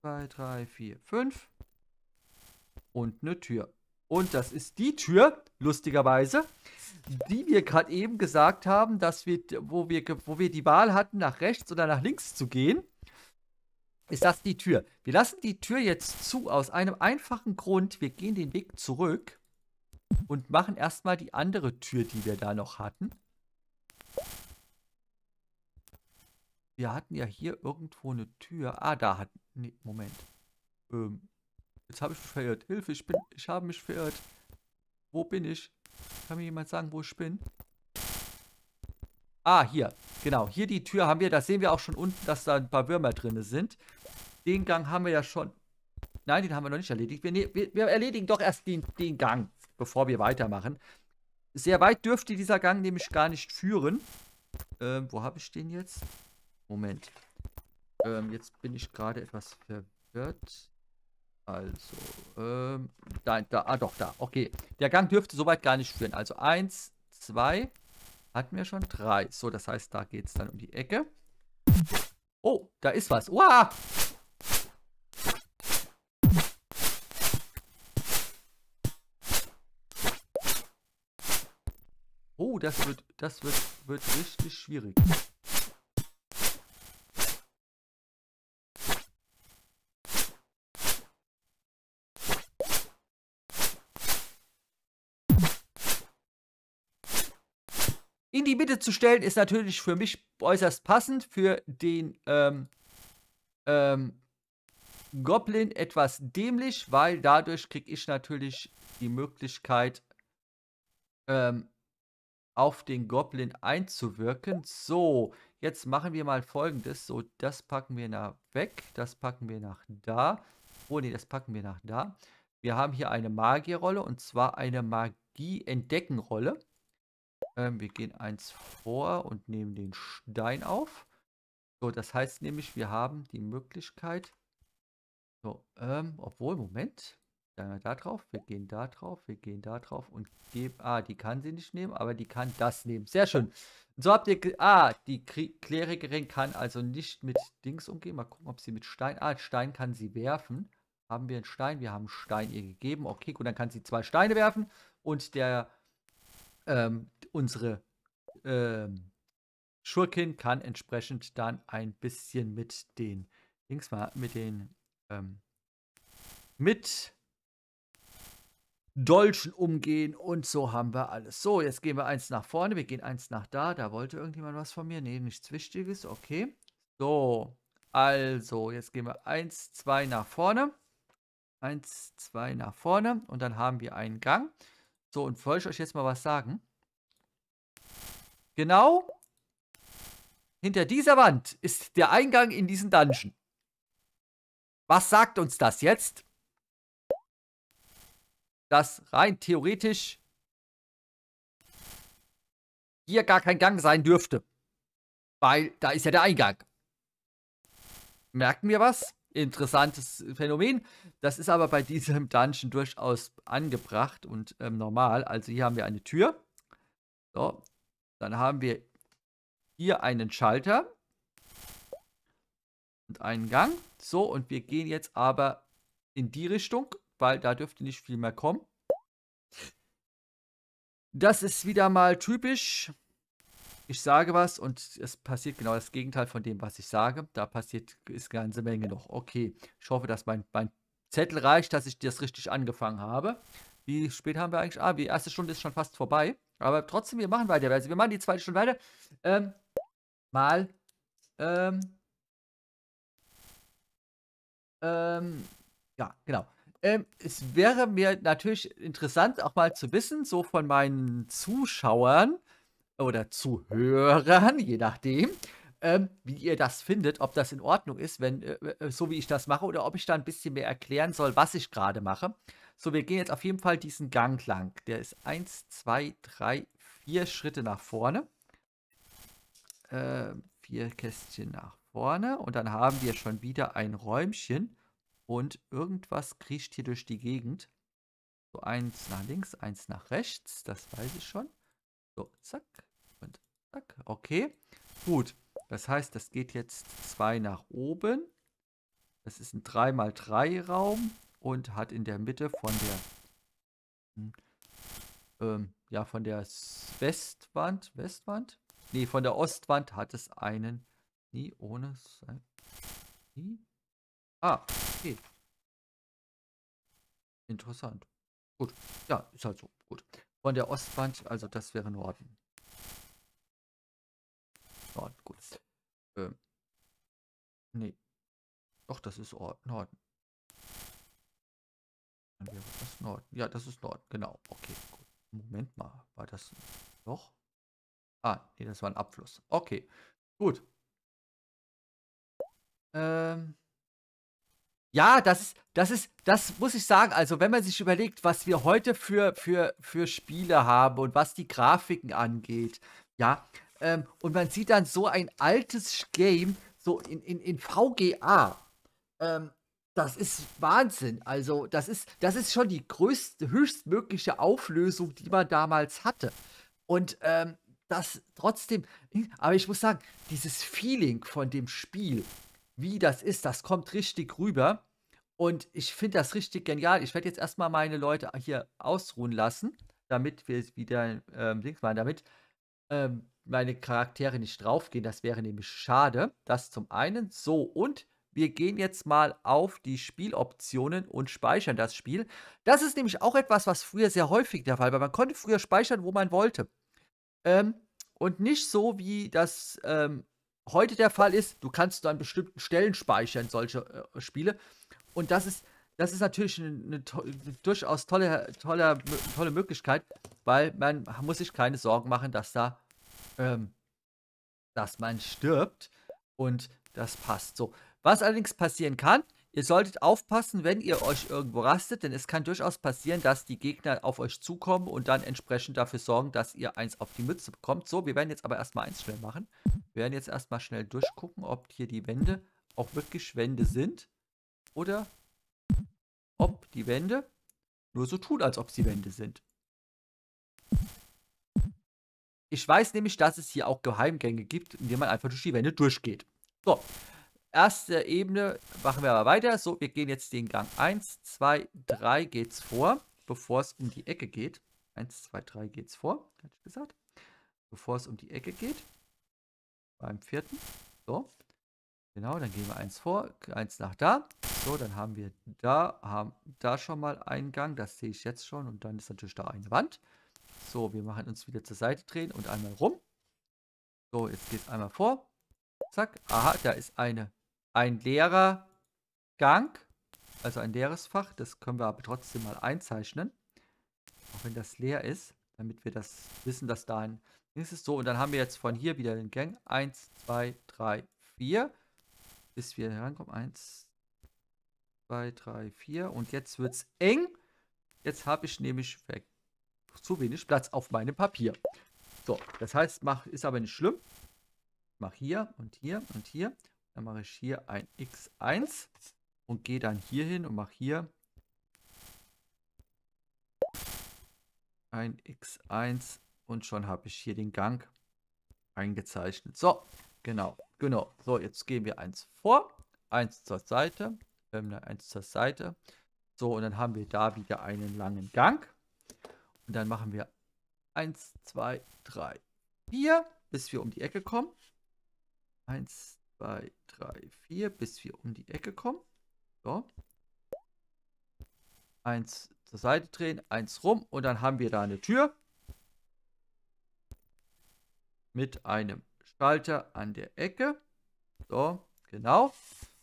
zwei, drei, vier, fünf. Und eine Tür. Und das ist die Tür, lustigerweise, die wir gerade eben gesagt haben, dass wir wo, wir, wo wir die Wahl hatten, nach rechts oder nach links zu gehen, ist das die Tür. Wir lassen die Tür jetzt zu, aus einem einfachen Grund. Wir gehen den Weg zurück und machen erstmal die andere Tür, die wir da noch hatten. Wir hatten ja hier irgendwo eine Tür. Ah, da hat... Nee, Moment. Ähm, jetzt habe ich mich verirrt. Hilfe, ich bin... Ich habe mich verirrt. Wo bin ich? Kann mir jemand sagen, wo ich bin? Ah, hier. Genau, hier die Tür haben wir. Das sehen wir auch schon unten, dass da ein paar Würmer drin sind. Den Gang haben wir ja schon... Nein, den haben wir noch nicht erledigt. Wir, ne wir, wir erledigen doch erst den, den Gang, bevor wir weitermachen. Sehr weit dürfte dieser Gang nämlich gar nicht führen. Ähm, wo habe ich den jetzt? Moment. Ähm, jetzt bin ich gerade etwas verwirrt. Also, ähm, da, da, ah doch, da. Okay, der Gang dürfte soweit gar nicht führen. Also eins, zwei, hatten wir schon drei. So, das heißt, da geht es dann um die Ecke. Oh, da ist was. Uah! Oh, das wird, das wird, wird richtig schwierig. In die Mitte zu stellen ist natürlich für mich äußerst passend, für den ähm, ähm, Goblin etwas dämlich, weil dadurch kriege ich natürlich die Möglichkeit, ähm, auf den Goblin einzuwirken. So, jetzt machen wir mal Folgendes. So, das packen wir nach weg. Das packen wir nach da. Oh ne, das packen wir nach da. Wir haben hier eine Magierrolle, und zwar eine Magie-Entdecken-Rolle. Ähm, wir gehen eins vor und nehmen den Stein auf. So, das heißt nämlich, wir haben die Möglichkeit... So, ähm, obwohl, Moment... da drauf, wir gehen da drauf, wir gehen da drauf und geben, ah, die kann sie nicht nehmen, aber die kann das nehmen. Sehr schön. So habt ihr, ah, die Klerikerin kann also nicht mit Dings umgehen. Mal gucken, ob sie mit Stein, ah, Stein kann sie werfen. Haben wir einen Stein? Wir haben Stein ihr gegeben. Okay, gut, dann kann sie zwei Steine werfen und der, ähm, unsere, ähm, Schurkin kann entsprechend dann ein bisschen mit den Dings mal, mit den, ähm, mit Dolchen umgehen, und so haben wir alles. So, jetzt gehen wir eins nach vorne, wir gehen eins nach da. Da wollte irgendjemand was von mir. Nee, nichts Wichtiges, okay. So, also, jetzt gehen wir eins, zwei nach vorne. eins, zwei nach vorne und dann haben wir einen Gang. So, und wollte ich euch jetzt mal was sagen? Genau hinter dieser Wand ist der Eingang in diesen Dungeon. Was sagt uns das jetzt? Dass rein theoretisch hier gar kein Gang sein dürfte. Weil da ist ja der Eingang. Merken wir was? Interessantes Phänomen. Das ist aber bei diesem Dungeon durchaus angebracht und ähm, normal. Also hier haben wir eine Tür. So, dann haben wir hier einen Schalter und einen Gang. So, und wir gehen jetzt aber in die Richtung, weil da dürfte nicht viel mehr kommen. Das ist wieder mal typisch. Ich sage was und es passiert genau das Gegenteil von dem, was ich sage. Da passiert ist eine ganze Menge noch. Okay, ich hoffe, dass mein, mein Zettel reicht, dass ich das richtig angefangen habe. Wie spät haben wir eigentlich? Ah, die erste Stunde ist schon fast vorbei. Aber trotzdem, wir machen weiter. Also wir machen die zweite Stunde weiter. Ähm, mal. Ähm. Ähm. Ja, genau. Ähm, es wäre mir natürlich interessant, auch mal zu wissen, so von meinen Zuschauern oder Zuhörern, je nachdem, ähm, wie ihr das findet, ob das in Ordnung ist, wenn äh, so wie ich das mache, oder ob ich da ein bisschen mehr erklären soll, was ich gerade mache. So, wir gehen jetzt auf jeden Fall diesen Gang lang. Der ist eins, zwei, drei, vier Schritte nach vorne. Ähm, vier Kästchen nach vorne. Und dann haben wir schon wieder ein Räumchen. Und irgendwas kriecht hier durch die Gegend. So, eins nach links, eins nach rechts. Das weiß ich schon. So, zack. Und zack. Okay. Gut. Das heißt, das geht jetzt zwei nach oben. Das ist ein drei mal drei Raum. Und hat in der Mitte von der... Ähm, ja, von der Westwand. Westwand? Nee, von der Ostwand hat es einen... Nie ohne... Nie. Ah, okay. Interessant. Gut. Ja, ist halt so. Gut. Von der Ostwand, also das wäre Norden. Norden, gut. Ähm, Nee. Doch, das ist Ort, Norden. Das Norden. Ja, das ist Norden, genau. Okay, gut. Moment mal, war das ein Loch? Ah, nee, das war ein Abfluss. Okay, gut. Ähm. Ja, das ist, das ist, das muss ich sagen, also wenn man sich überlegt, was wir heute für, für, für Spiele haben und was die Grafiken angeht, ja, ähm, und man sieht dann so ein altes Game, so in, in, in V G A, ähm, das ist Wahnsinn, also das ist, das ist schon die größte, höchstmögliche Auflösung, die man damals hatte. Und, ähm, das trotzdem, aber ich muss sagen, dieses Feeling von dem Spiel, wie das ist, das kommt richtig rüber und ich finde das richtig genial. Ich werde jetzt erstmal meine Leute hier ausruhen lassen, damit wir wieder ähm, links machen, damit ähm, meine Charaktere nicht draufgehen. Das wäre nämlich schade. Das zum einen. So, und wir gehen jetzt mal auf die Spieloptionen und speichern das Spiel. Das ist nämlich auch etwas, was früher sehr häufig der Fall war. Man konnte früher speichern, wo man wollte. Ähm, und nicht so, wie das ähm, heute der Fall ist, du kannst nur an bestimmten Stellen speichern, solche äh, Spiele. Und das ist, das ist natürlich eine, eine, to eine durchaus tolle, tolle, tolle Möglichkeit, weil man muss sich keine Sorgen machen, dass da, ähm, dass man stirbt. Und das passt so. Was allerdings passieren kann, ihr solltet aufpassen, wenn ihr euch irgendwo rastet, denn es kann durchaus passieren, dass die Gegner auf euch zukommen und dann entsprechend dafür sorgen, dass ihr eins auf die Mütze bekommt. So, wir werden jetzt aber erstmal eins schnell machen. Wir werden jetzt erstmal schnell durchgucken, ob hier die Wände auch wirklich Wände sind oder ob die Wände nur so tun, als ob sie Wände sind. Ich weiß nämlich, dass es hier auch Geheimgänge gibt, in denen man einfach durch die Wände durchgeht. So. Erste Ebene, machen wir aber weiter. So, wir gehen jetzt den Gang eins, zwei, drei geht's vor, bevor es um die Ecke geht. eins, zwei, drei geht's vor, hatte ich gesagt. Bevor es um die Ecke geht. Beim vierten. So. Genau, dann gehen wir eins vor, eins nach da. So, dann haben wir da, haben da schon mal einen Gang, das sehe ich jetzt schon. Und dann ist natürlich da eine Wand. So, wir machen uns wieder zur Seite drehen und einmal rum. So, jetzt geht's einmal vor. Zack. Aha, da ist eine. Ein leerer Gang, also ein leeres Fach, das können wir aber trotzdem mal einzeichnen, auch wenn das leer ist, damit wir das wissen, dass da ein ist es so. Und dann haben wir jetzt von hier wieder den Gang eins, zwei, drei, vier, bis wir herankommen, eins, zwei, drei, vier und jetzt wird es eng, jetzt habe ich nämlich zu wenig Platz auf meinem Papier. So, das heißt, mach, ist aber nicht schlimm, ich mache hier und hier und hier. Dann mache ich hier ein X eins und gehe dann hier hin und mache hier ein X eins und schon habe ich hier den Gang eingezeichnet. So, genau, genau. So, jetzt gehen wir eins vor, eins zur Seite, ähm, eins zur Seite. So, und dann haben wir da wieder einen langen Gang. Und dann machen wir eins, zwei, drei, vier, bis wir um die Ecke kommen. eins, zwei, drei, vier, bis wir um die Ecke kommen. So. Eins zur Seite drehen, eins rum und dann haben wir da eine Tür mit einem Schalter an der Ecke. So, genau.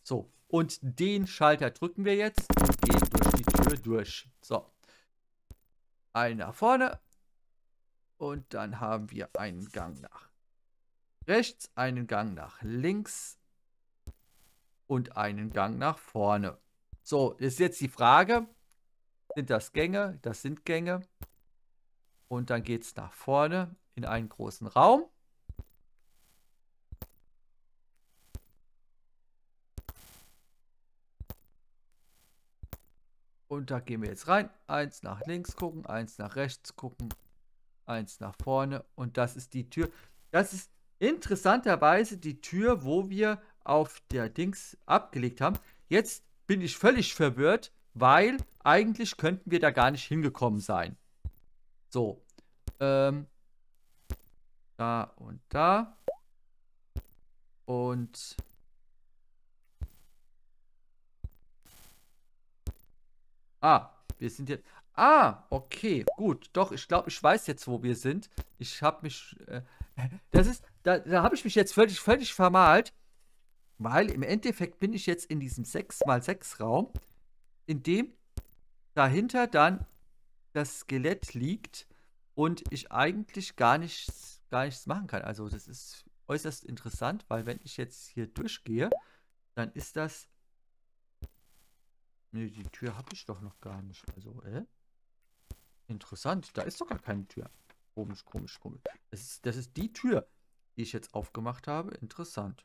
So, und den Schalter drücken wir jetzt und gehen durch die Tür durch. So. Einen nach vorne und dann haben wir einen Gang nach rechts, einen Gang nach links und einen Gang nach vorne. So, ist jetzt die Frage, sind das Gänge? Das sind Gänge. Und dann geht es nach vorne in einen großen Raum. Und da gehen wir jetzt rein. Eins nach links gucken, eins nach rechts gucken, eins nach vorne. Und das ist die Tür. Das ist interessanterweise die Tür, wo wir auf der Dings abgelegt haben. Jetzt bin ich völlig verwirrt, weil eigentlich könnten wir da gar nicht hingekommen sein. So. Ähm, da und da. Und ah, wir sind jetzt... Ah, okay, gut. Doch, ich glaube, ich weiß jetzt, wo wir sind. Ich habe mich... Äh, das ist... Da, da habe ich mich jetzt völlig, völlig vermalt. Weil im Endeffekt bin ich jetzt in diesem sechs mal sechs Raum, in dem dahinter dann das Skelett liegt und ich eigentlich gar nichts, gar nichts machen kann. Also das ist äußerst interessant, weil wenn ich jetzt hier durchgehe, dann ist das... Ne, die Tür habe ich doch noch gar nicht. Also, äh? Interessant, da ist doch gar keine Tür. Komisch, komisch, komisch. Das ist, das ist die Tür, die ich jetzt aufgemacht habe. Interessant.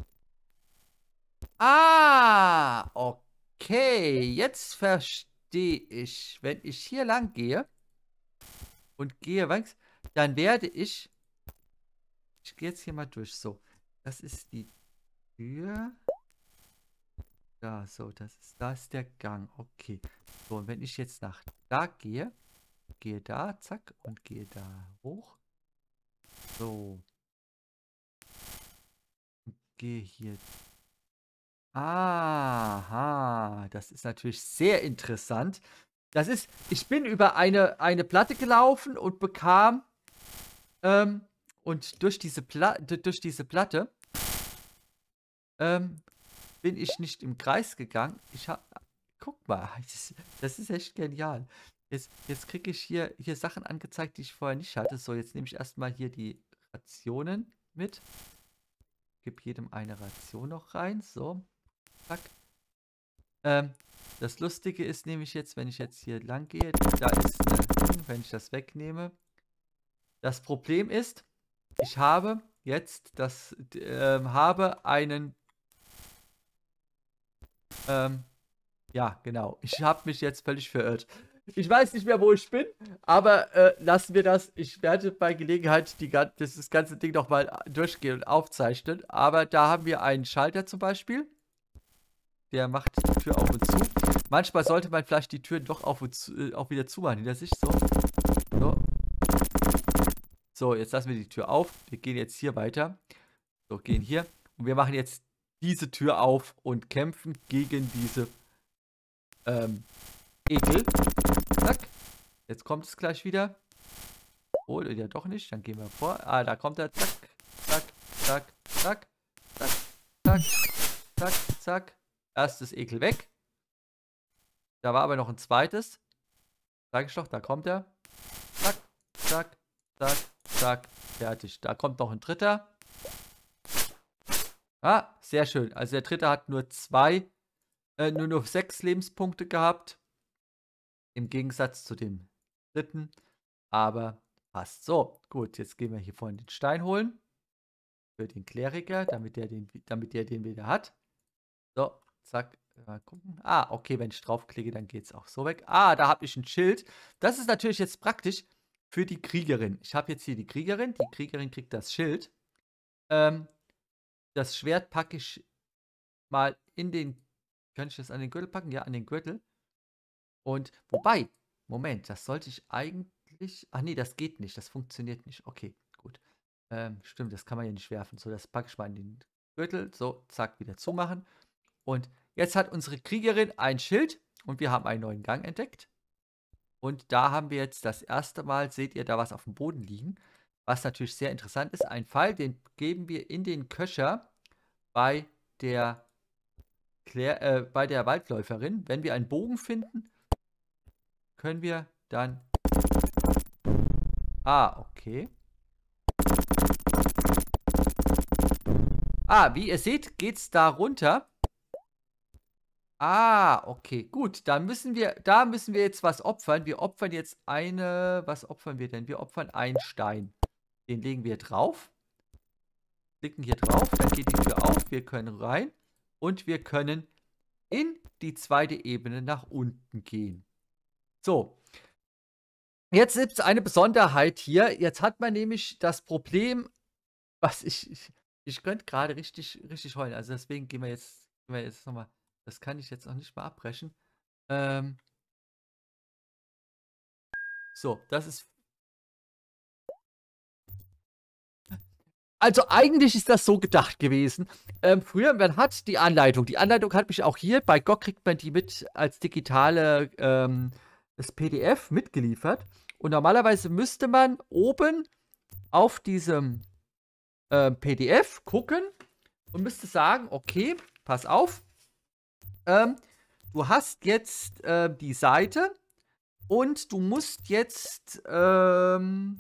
Ah, okay. Jetzt verstehe ich. Wenn ich hier lang gehe und gehe, links, dann werde ich... Ich gehe jetzt hier mal durch. So, das ist die Tür. Da, so, das ist, da ist der Gang. Okay. So, und wenn ich jetzt nach da gehe, gehe da, zack, und gehe da hoch. So. Und gehe hier. Aha, das ist natürlich sehr interessant. Das ist, ich bin über eine, eine Platte gelaufen und bekam, ähm, und durch diese, Pla durch diese Platte ähm, bin ich nicht im Kreis gegangen. Ich hab, guck mal, das, das ist echt genial. Jetzt, jetzt kriege ich hier, hier Sachen angezeigt, die ich vorher nicht hatte. So, jetzt nehme ich erstmal hier die Rationen mit. Gib jedem eine Ration noch rein. So, zack. Ähm, das Lustige ist nämlich jetzt, wenn ich jetzt hier lang gehe, da ist eine, wenn ich das wegnehme. Das Problem ist, ich habe jetzt das, äh, habe einen, ähm, ja, genau. Ich habe mich jetzt völlig verirrt. Ich weiß nicht mehr, wo ich bin, aber äh, lassen wir das. Ich werde bei Gelegenheit die, das, das ganze Ding nochmal durchgehen und aufzeichnen. Aber da haben wir einen Schalter zum Beispiel. Der macht die Tür auf und zu. Manchmal sollte man vielleicht die Tür doch auf und zu, äh, auch wieder zumachen hinter sich. So. So. So, jetzt lassen wir die Tür auf. Wir gehen jetzt hier weiter. So, gehen hier. Und wir machen jetzt diese Tür auf und kämpfen gegen diese ähm, Ekel. Zack. Jetzt kommt es gleich wieder. Oder oh, ja doch nicht. Dann gehen wir vor. Ah, da kommt er. Zack, zack, zack, zack, zack, zack, zack, zack. Erstes Ekel weg. Da war aber noch ein zweites. Sag ich doch, da kommt er. Zack, zack, zack, zack. Fertig. Da kommt noch ein dritter. Ah, sehr schön. Also der dritte hat nur zwei, äh, nur nur sechs Lebenspunkte gehabt. Im Gegensatz zu dem dritten. Aber passt. So, gut. Jetzt gehen wir hier vorhin den Stein holen. Für den Kleriker, damit der den, damit der den wieder hat. So, zack. Mal gucken. Ah, okay, wenn ich draufklicke, dann geht es auch so weg. Ah, da habe ich ein Schild. Das ist natürlich jetzt praktisch für die Kriegerin. Ich habe jetzt hier die Kriegerin. Die Kriegerin kriegt das Schild. Ähm, das Schwert packe ich mal in den... Kann ich das an den Gürtel packen? Ja, an den Gürtel. Und, wobei, Moment, das sollte ich eigentlich... Ach nee, das geht nicht, das funktioniert nicht. Okay, gut. Ähm, stimmt, das kann man ja nicht werfen. So, das packe ich mal in den Gürtel. So, zack, wieder zumachen. Und jetzt hat unsere Kriegerin ein Schild und wir haben einen neuen Gang entdeckt. Und da haben wir jetzt das erste Mal, seht ihr da was auf dem Boden liegen, was natürlich sehr interessant ist. Ein Pfeil, den geben wir in den Köcher bei der, Klär, äh, bei der Waldläuferin. Wenn wir einen Bogen finden... Können wir dann... Ah, okay. Ah, wie ihr seht, geht's da runter. Ah, okay, gut. Dann müssen wir, da müssen wir jetzt was opfern. Wir opfern jetzt eine... Was opfern wir denn? Wir opfern einen Stein. Den legen wir drauf. Klicken hier drauf, dann geht die Tür auf. Wir können rein. Und wir können in die zweite Ebene nach unten gehen. So, jetzt gibt es eine Besonderheit hier. Jetzt hat man nämlich das Problem, was ich, ich, ich könnte gerade richtig, richtig heulen. Also deswegen gehen wir jetzt, gehen wir jetzt nochmal, das kann ich jetzt noch nicht mal abbrechen. Ähm, so, das ist, also eigentlich ist das so gedacht gewesen. Ähm, früher, man hat die Anleitung, die Anleitung hat mich auch hier, bei G O G kriegt man die mit als digitale, ähm, das P D F mitgeliefert und normalerweise müsste man oben auf diesem äh, P D F gucken und müsste sagen, okay, pass auf. Ähm, du hast jetzt äh, die Seite und du musst jetzt ähm,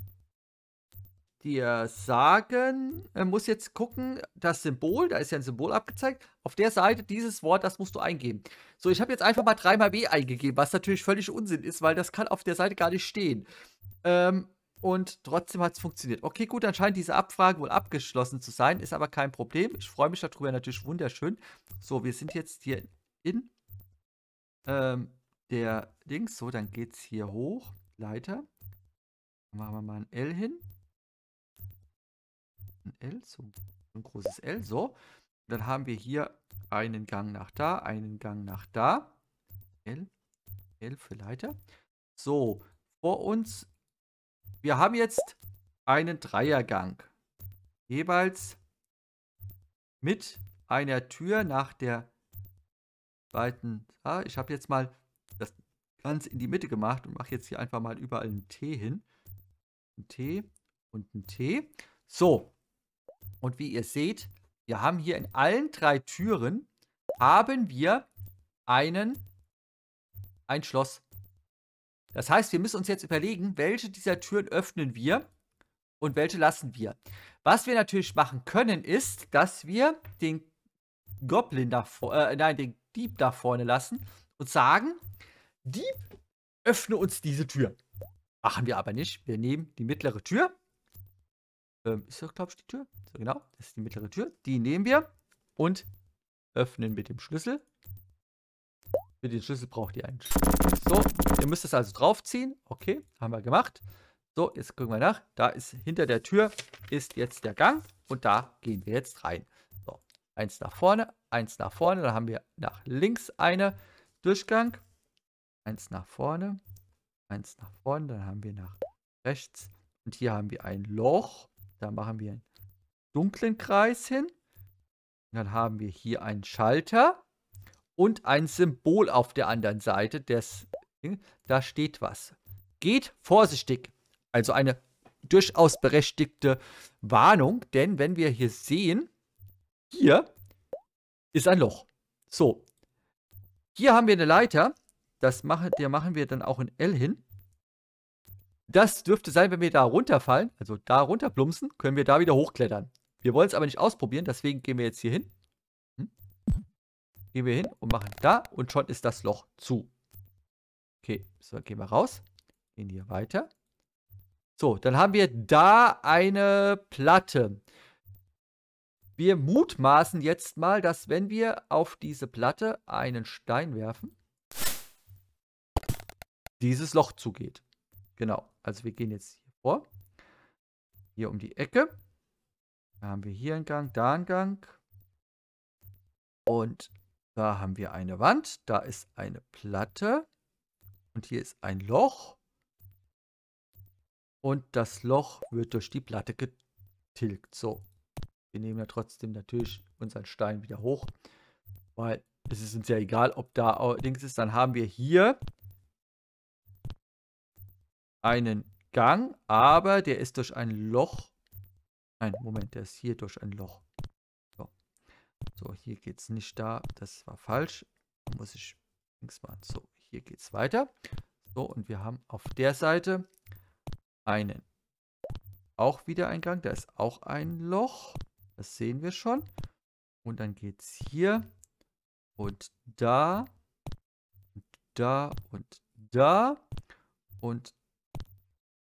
dir sagen, äh, musst jetzt gucken, das Symbol, da ist ja ein Symbol abgezeigt, auf der Seite dieses Wort, das musst du eingeben. So, ich habe jetzt einfach mal drei mal B eingegeben, was natürlich völlig Unsinn ist, weil das kann auf der Seite gar nicht stehen. Ähm, und trotzdem hat es funktioniert. Okay, gut, dann scheint diese Abfrage wohl abgeschlossen zu sein, ist aber kein Problem. Ich freue mich darüber, natürlich wunderschön. So, wir sind jetzt hier in ähm, der Dings. So, dann geht es hier hoch, Leiter. Machen wir mal ein L hin. Ein L, so ein großes L, so. Dann haben wir hier einen Gang nach da, einen Gang nach da. L, L für Leiter. So, vor uns, wir haben jetzt einen Dreiergang. Jeweils mit einer Tür nach der zweiten. Ah, ich habe jetzt mal das ganz in die Mitte gemacht und mache jetzt hier einfach mal überall ein T hin. Ein T und ein T. So. Und wie ihr seht, wir haben hier in allen drei Türen haben wir einen, ein Schloss. Das heißt, wir müssen uns jetzt überlegen, welche dieser Türen öffnen wir und welche lassen wir. Was wir natürlich machen können, ist, dass wir den Goblin da vorne, äh, nein, den Dieb da vorne lassen und sagen, Dieb, öffne uns diese Tür. Machen wir aber nicht. Wir nehmen die mittlere Tür. Ähm, ist das, glaube ich, die Tür? So, genau, das ist die mittlere Tür. Die nehmen wir und öffnen mit dem Schlüssel. Für den Schlüssel braucht ihr einen Schlüssel. So, ihr müsst es also draufziehen. Okay, haben wir gemacht. So, jetzt gucken wir nach. Da ist hinter der Tür ist jetzt der Gang und da gehen wir jetzt rein. So, eins nach vorne, eins nach vorne. Dann haben wir nach links einen Durchgang. Eins nach vorne, eins nach vorne. Dann haben wir nach rechts und hier haben wir ein Loch. Da machen wir einen dunklen Kreis hin. Und dann haben wir hier einen Schalter und ein Symbol auf der anderen Seite. Des, da steht was. Geht vorsichtig. Also eine durchaus berechtigte Warnung. Denn wenn wir hier sehen, hier ist ein Loch. So. Hier haben wir eine Leiter. Das machen, der machen wir dann auch in L hin. Das dürfte sein, wenn wir da runterfallen, also da runterplumpsen, können wir da wieder hochklettern. Wir wollen es aber nicht ausprobieren, deswegen gehen wir jetzt hier hin. Hm? Gehen wir hin und machen da und schon ist das Loch zu. Okay, so, gehen wir raus. Gehen hier weiter. So, dann haben wir da eine Platte. Wir mutmaßen jetzt mal, dass wenn wir auf diese Platte einen Stein werfen, dieses Loch zugeht. Genau, also wir gehen jetzt hier vor. Hier um die Ecke. Da haben wir hier einen Gang, da einen Gang. Und da haben wir eine Wand. Da ist eine Platte. Und hier ist ein Loch. Und das Loch wird durch die Platte getilgt. So, wir nehmen ja trotzdem natürlich unseren Stein wieder hoch. Weil es ist uns ja egal, ob da links ist. Dann haben wir hier einen Gang, aber der ist durch ein Loch. Nein, Moment, der ist hier durch ein Loch. So, so hier geht es nicht da. Das war falsch. Da muss ich links machen. So, hier geht es weiter. So, und wir haben auf der Seite einen. Auch wieder ein Gang. Da ist auch ein Loch. Das sehen wir schon. Und dann geht es hier und da. Und da und da. Und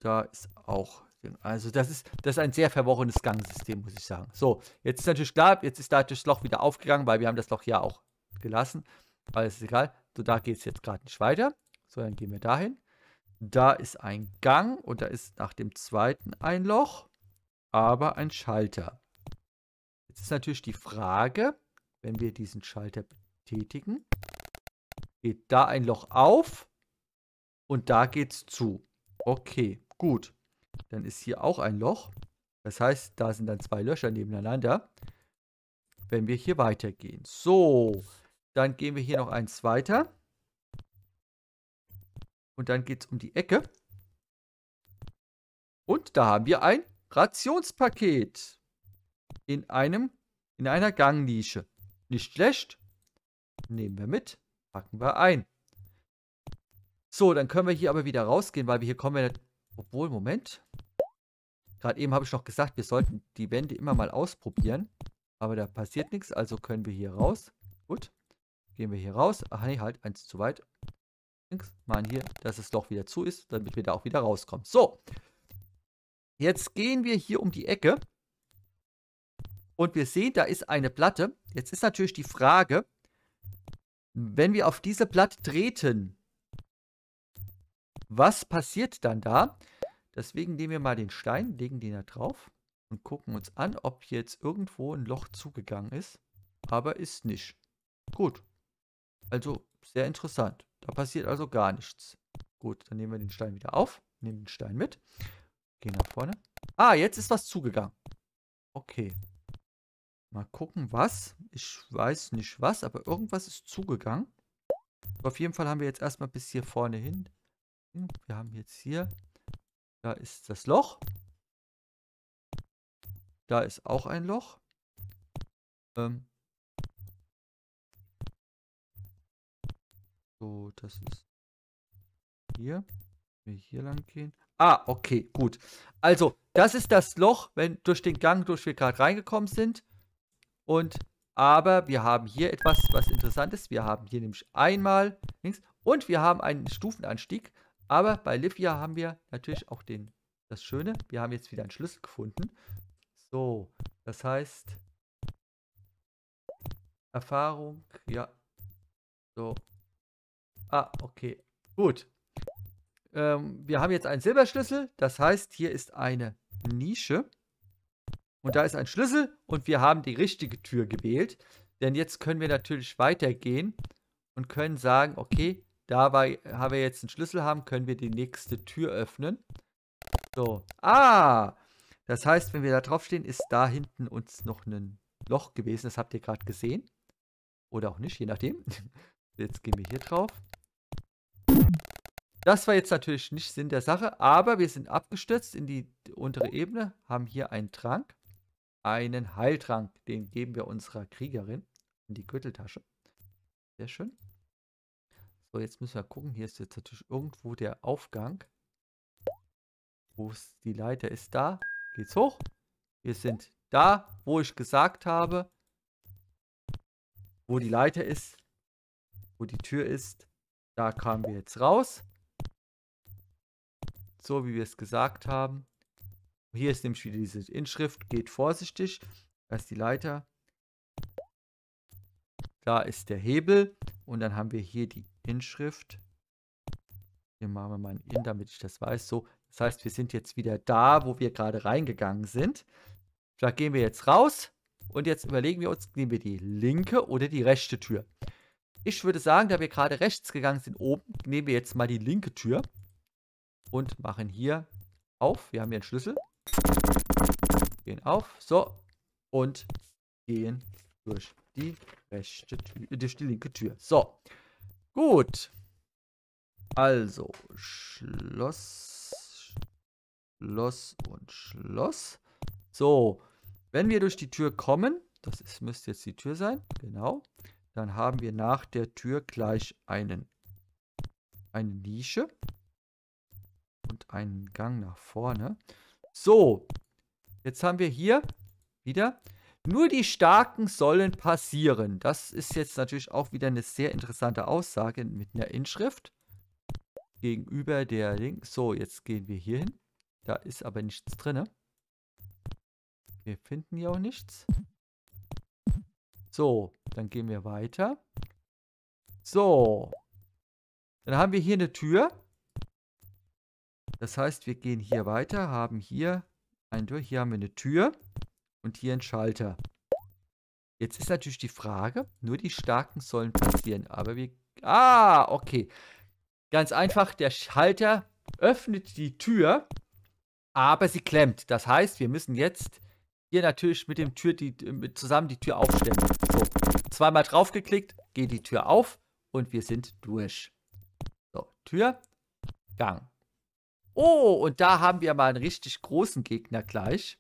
da ist auch, also das ist, das ist ein sehr verworrenes Gangsystem, muss ich sagen. So, jetzt ist natürlich klar, jetzt ist da das Loch wieder aufgegangen, weil wir haben das Loch ja auch gelassen. Aber es ist egal. So, da geht es jetzt gerade nicht weiter. So, dann gehen wir dahin. Da ist ein Gang und da ist nach dem zweiten ein Loch, aber ein Schalter. Jetzt ist natürlich die Frage, wenn wir diesen Schalter betätigen, geht da ein Loch auf und da geht es zu. Okay. Gut, dann ist hier auch ein Loch. Das heißt, da sind dann zwei Löcher nebeneinander, wenn wir hier weitergehen. So, dann gehen wir hier noch eins weiter. Und dann geht es um die Ecke. Und da haben wir ein Rationspaket in einem, in einer Gangnische. Nicht schlecht. Nehmen wir mit. Packen wir ein. So, dann können wir hier aber wieder rausgehen, weil wir hier kommen wir nicht... Obwohl, Moment. Gerade eben habe ich noch gesagt, wir sollten die Wände immer mal ausprobieren. Aber da passiert nichts, also können wir hier raus. Gut. Gehen wir hier raus. Ach nee, halt, eins zu weit. Links machen hier, dass es doch wieder zu ist, damit wir da auch wieder rauskommen. So. Jetzt gehen wir hier um die Ecke. Und wir sehen, da ist eine Platte. Jetzt ist natürlich die Frage, wenn wir auf diese Platte treten, was passiert dann da? Deswegen nehmen wir mal den Stein, legen den da drauf und gucken uns an, ob jetzt irgendwo ein Loch zugegangen ist. Aber ist nicht. Gut. Also sehr interessant. Da passiert also gar nichts. Gut, dann nehmen wir den Stein wieder auf. Nehmen den Stein mit. Gehen nach vorne. Ah, jetzt ist was zugegangen. Okay. Mal gucken, was. Ich weiß nicht was, aber irgendwas ist zugegangen. Auf jeden Fall haben wir jetzt erstmal bis hier vorne hin. Wir haben jetzt hier. Da ist das Loch. Da ist auch ein Loch. Ähm. So, das ist hier. Wenn wir hier lang gehen. Ah, okay, gut. Also, das ist das Loch, wenn durch den Gang, durch den wir gerade reingekommen sind. Und, aber wir haben hier etwas, was interessant ist. Wir haben hier nämlich einmal links und wir haben einen Stufenanstieg. Aber bei Livia haben wir natürlich auch den, das Schöne. Wir haben jetzt wieder einen Schlüssel gefunden. So, das heißt, Erfahrung, ja. So. Ah, okay, gut. Ähm, wir haben jetzt einen Silberschlüssel. Das heißt, hier ist eine Nische. Und da ist ein Schlüssel und wir haben die richtige Tür gewählt. Denn jetzt können wir natürlich weitergehen und können sagen, okay, da haben wir jetzt einen Schlüssel haben, können wir die nächste Tür öffnen. So. Ah! Das heißt, wenn wir da draufstehen, ist da hinten uns noch ein Loch gewesen. Das habt ihr gerade gesehen. Oder auch nicht, je nachdem. Jetzt gehen wir hier drauf. Das war jetzt natürlich nicht Sinn der Sache, aber wir sind abgestürzt in die untere Ebene, haben hier einen Trank. Einen Heiltrank, den geben wir unserer Kriegerin in die Gürteltasche. Sehr schön. So, jetzt müssen wir gucken. Hier ist jetzt natürlich irgendwo der Aufgang. Wo ist die Leiter? Ist da. Geht's hoch. Wir sind da, wo ich gesagt habe, wo die Leiter ist, wo die Tür ist. Da kamen wir jetzt raus. So, wie wir es gesagt haben. Hier ist nämlich wieder diese Inschrift, geht vorsichtig. Da ist die Leiter. Da ist der Hebel. Und dann haben wir hier die Inschrift. Hier machen wir mal ein In, damit ich das weiß. So, das heißt, wir sind jetzt wieder da, wo wir gerade reingegangen sind. Da gehen wir jetzt raus. Und jetzt überlegen wir uns, nehmen wir die linke oder die rechte Tür. Ich würde sagen, da wir gerade rechts gegangen sind, oben, nehmen wir jetzt mal die linke Tür. Und machen hier auf. Wir haben hier einen Schlüssel. Gehen auf, so, und gehen durch die rechte Tür, durch die linke Tür. So, gut. Also, Schloss, Schloss und Schloss. So, wenn wir durch die Tür kommen, das ist, müsste jetzt die Tür sein, genau, dann haben wir nach der Tür gleich einen, eine Nische und einen Gang nach vorne. So, jetzt haben wir hier wieder, nur die Starken sollen passieren. Das ist jetzt natürlich auch wieder eine sehr interessante Aussage mit einer Inschrift. Gegenüber der Link. So, jetzt gehen wir hier hin. Da ist aber nichts drin. Wir finden ja auch nichts. So, dann gehen wir weiter. So, dann haben wir hier eine Tür. Das heißt, wir gehen hier weiter, haben hier eine Tür, hier haben wir eine Tür und hier einen Schalter. Jetzt ist natürlich die Frage, nur die Starken sollen passieren, aber wir... Ah, okay. Ganz einfach, der Schalter öffnet die Tür, aber sie klemmt. Das heißt, wir müssen jetzt hier natürlich mit dem Tür die, mit zusammen die Tür aufstellen. So, zweimal draufgeklickt, geht die Tür auf und wir sind durch. So, Tür, Gang. Oh, und da haben wir mal einen richtig großen Gegner gleich.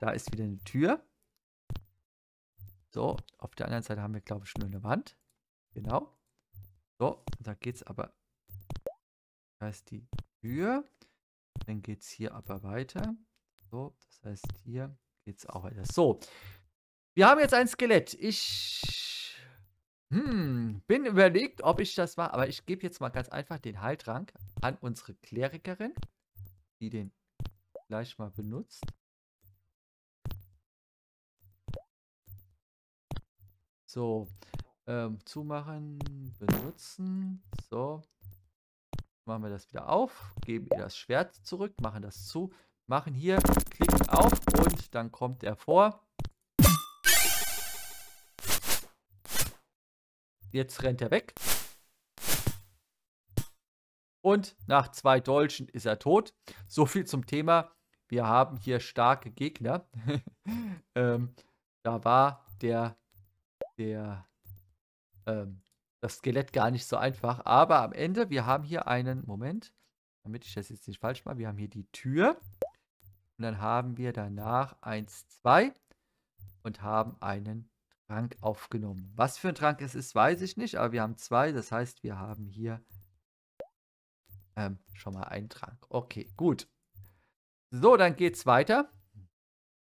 Da ist wieder eine Tür. So, auf der anderen Seite haben wir, glaube ich, nur eine Wand. Genau. So, da geht es aber. Da ist die Tür. Dann geht es hier aber weiter. So, das heißt, hier geht es auch weiter. So, wir haben jetzt ein Skelett. Ich hm, bin überlegt, ob ich das war. Aber ich gebe jetzt mal ganz einfach den Heiltrank an unsere Klerikerin, die den gleich mal benutzt. So, ähm, zumachen, benutzen. So, machen wir das wieder auf, geben ihr das Schwert zurück, machen das zu, machen hier, klicken auf und dann kommt er vor. Jetzt rennt er weg. Und nach zwei Dolchen ist er tot. So viel zum Thema. Wir haben hier starke Gegner. ähm, da war der, der, ähm, das Skelett gar nicht so einfach. Aber am Ende, wir haben hier einen, Moment, damit ich das jetzt nicht falsch mache, wir haben hier die Tür. Und dann haben wir danach eins, zwei und haben einen Trank aufgenommen. Was für ein Trank es ist, weiß ich nicht, aber wir haben zwei. Das heißt, wir haben hier ähm, schon mal einen Trank. Okay, gut. So, dann geht es weiter.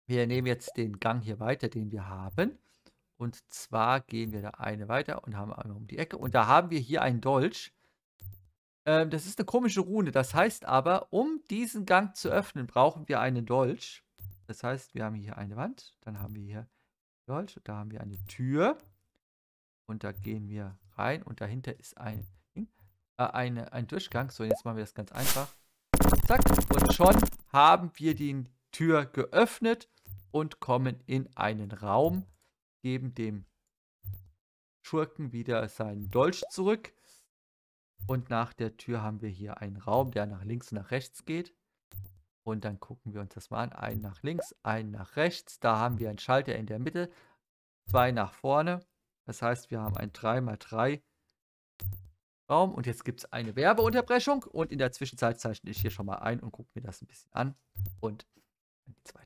Wir nehmen jetzt den Gang hier weiter, den wir haben. Und zwar gehen wir da eine weiter und haben einmal um die Ecke. Und da haben wir hier einen Dolch. Ähm, das ist eine komische Rune. Das heißt aber, um diesen Gang zu öffnen, brauchen wir einen Dolch. Das heißt, wir haben hier eine Wand. Dann haben wir hier Dolch. Da haben wir eine Tür. Und da gehen wir rein. Und dahinter ist ein, äh, eine, ein Durchgang. So, jetzt machen wir das ganz einfach. Zack. Und schon haben wir die Tür geöffnet und kommen in einen Raum. Geben dem Schurken wieder seinen Dolch zurück. Und nach der Tür haben wir hier einen Raum, der nach links und nach rechts geht. Und dann gucken wir uns das mal an. Einen nach links, einen nach rechts. Da haben wir einen Schalter in der Mitte. Zwei nach vorne. Das heißt, wir haben einen drei mal drei Raum. Und jetzt gibt es eine Werbeunterbrechung. Und in der Zwischenzeit zeichne ich hier schon mal ein und gucke mir das ein bisschen an. Und dann geht's weiter.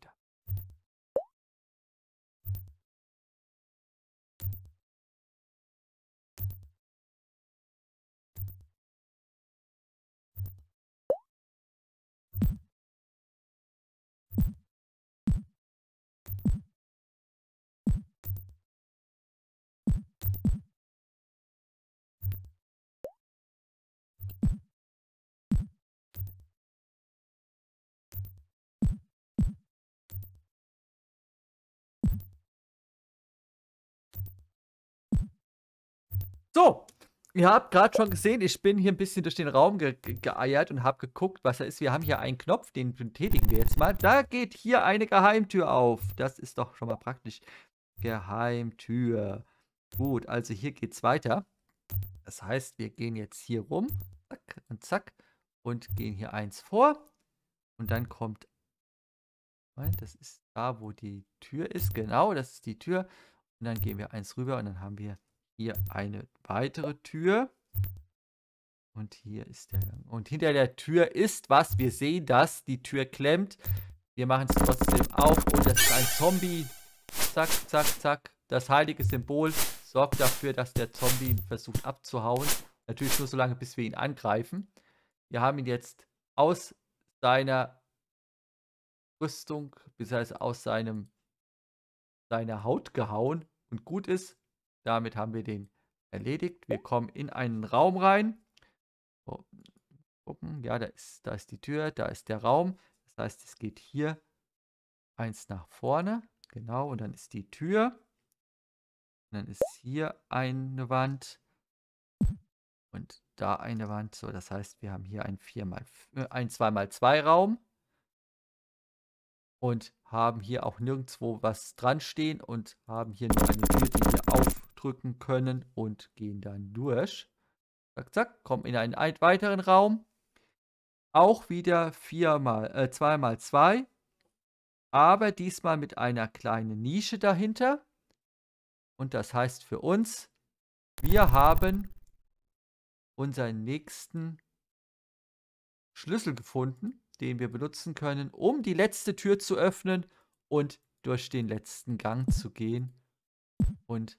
So, ihr habt gerade schon gesehen, ich bin hier ein bisschen durch den Raum ge ge geeiert und habe geguckt, was da ist. Wir haben hier einen Knopf, den betätigen wir jetzt mal. Da geht hier eine Geheimtür auf. Das ist doch schon mal praktisch. Geheimtür. Gut, also hier geht's weiter. Das heißt, wir gehen jetzt hier rum. Zack und zack. Und gehen hier eins vor. Und dann kommt... Das ist da, wo die Tür ist. Genau, das ist die Tür. Und dann gehen wir eins rüber und dann haben wir... Hier eine weitere Tür. Und hier ist der Gang. Und hinter der Tür ist was. Wir sehen das. Die Tür klemmt. Wir machen es trotzdem auf. Und das ist ein Zombie. Zack, zack, zack. Das heilige Symbol sorgt dafür, dass der Zombie versucht abzuhauen. Natürlich nur so lange, bis wir ihn angreifen. Wir haben ihn jetzt aus seiner Rüstung, beziehungsweise aus seinem, seiner Haut gehauen. Und gut ist. Damit haben wir den erledigt. Wir kommen in einen Raum rein. Oh, gucken. Ja, da ist, da ist die Tür, da ist der Raum. Das heißt, es geht hier eins nach vorne. Genau, und dann ist die Tür. Und dann ist hier eine Wand. Und da eine Wand. So, das heißt, wir haben hier einen vier mal, ein zwei mal zwei Raum. Und haben hier auch nirgendwo was dran stehen und haben hier nur eine Tür, die wir aufdrücken können und gehen dann durch. Zack, zack, kommen in einen weiteren Raum. Auch wieder zwei mal zwei, aber diesmal mit einer kleinen Nische dahinter. Und das heißt für uns, wir haben unseren nächsten Schlüssel gefunden, den wir benutzen können, um die letzte Tür zu öffnen und durch den letzten Gang zu gehen Und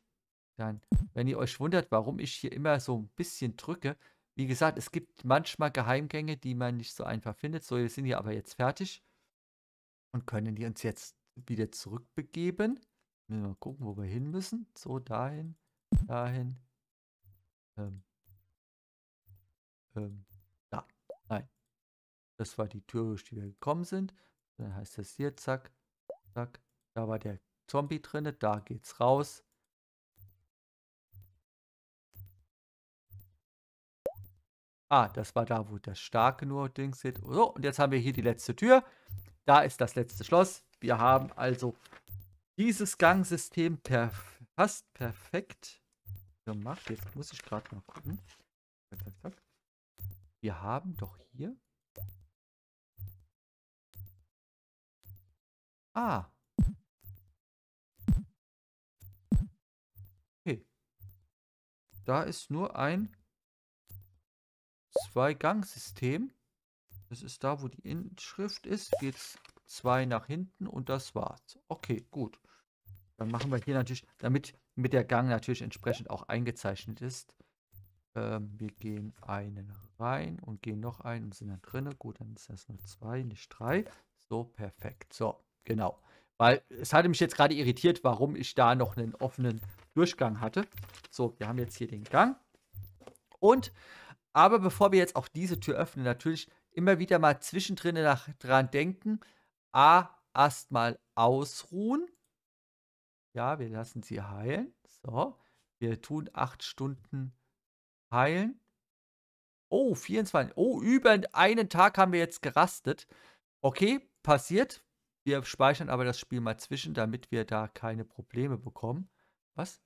dann, wenn ihr euch wundert, warum ich hier immer so ein bisschen drücke, wie gesagt, es gibt manchmal Geheimgänge, die man nicht so einfach findet. So, wir sind hier aber jetzt fertig und können die uns jetzt wieder zurückbegeben. Müssen wir mal gucken, wo wir hin müssen. So, dahin, dahin. Ähm, ähm, da, nein. Das war die Tür, durch die wir gekommen sind. Dann heißt das hier, zack, zack. Da war der Zombie drin, da geht's raus. Ah, das war da, wo das starke nur Ding steht. So, und jetzt haben wir hier die letzte Tür. Da ist das letzte Schloss. Wir haben also dieses Gangsystem perf fast perfekt gemacht. Jetzt muss ich gerade mal gucken. Wir haben doch hier... Ah. Okay. Da ist nur ein... Zwei-Gang-System. Das ist da, wo die Inschrift ist. Geht es zwei nach hinten und das war's. Okay, gut. Dann machen wir hier natürlich, damit mit der Gang natürlich entsprechend auch eingezeichnet ist. Ähm, wir gehen einen rein und gehen noch einen und sind dann drin. Gut, dann ist das nur zwei, nicht drei. So, perfekt. So, genau. Weil es hatte mich jetzt gerade irritiert, warum ich da noch einen offenen Durchgang hatte. So, wir haben jetzt hier den Gang. Und... Aber bevor wir jetzt auch diese Tür öffnen, natürlich immer wieder mal zwischendrin nach, dran denken. A, erstmal ausruhen. Ja, wir lassen sie heilen. So, wir tun acht Stunden heilen. Oh, vierundzwanzig. Oh, über einen Tag haben wir jetzt gerastet. Okay, passiert. Wir speichern aber das Spiel mal zwischen, damit wir da keine Probleme bekommen. Was?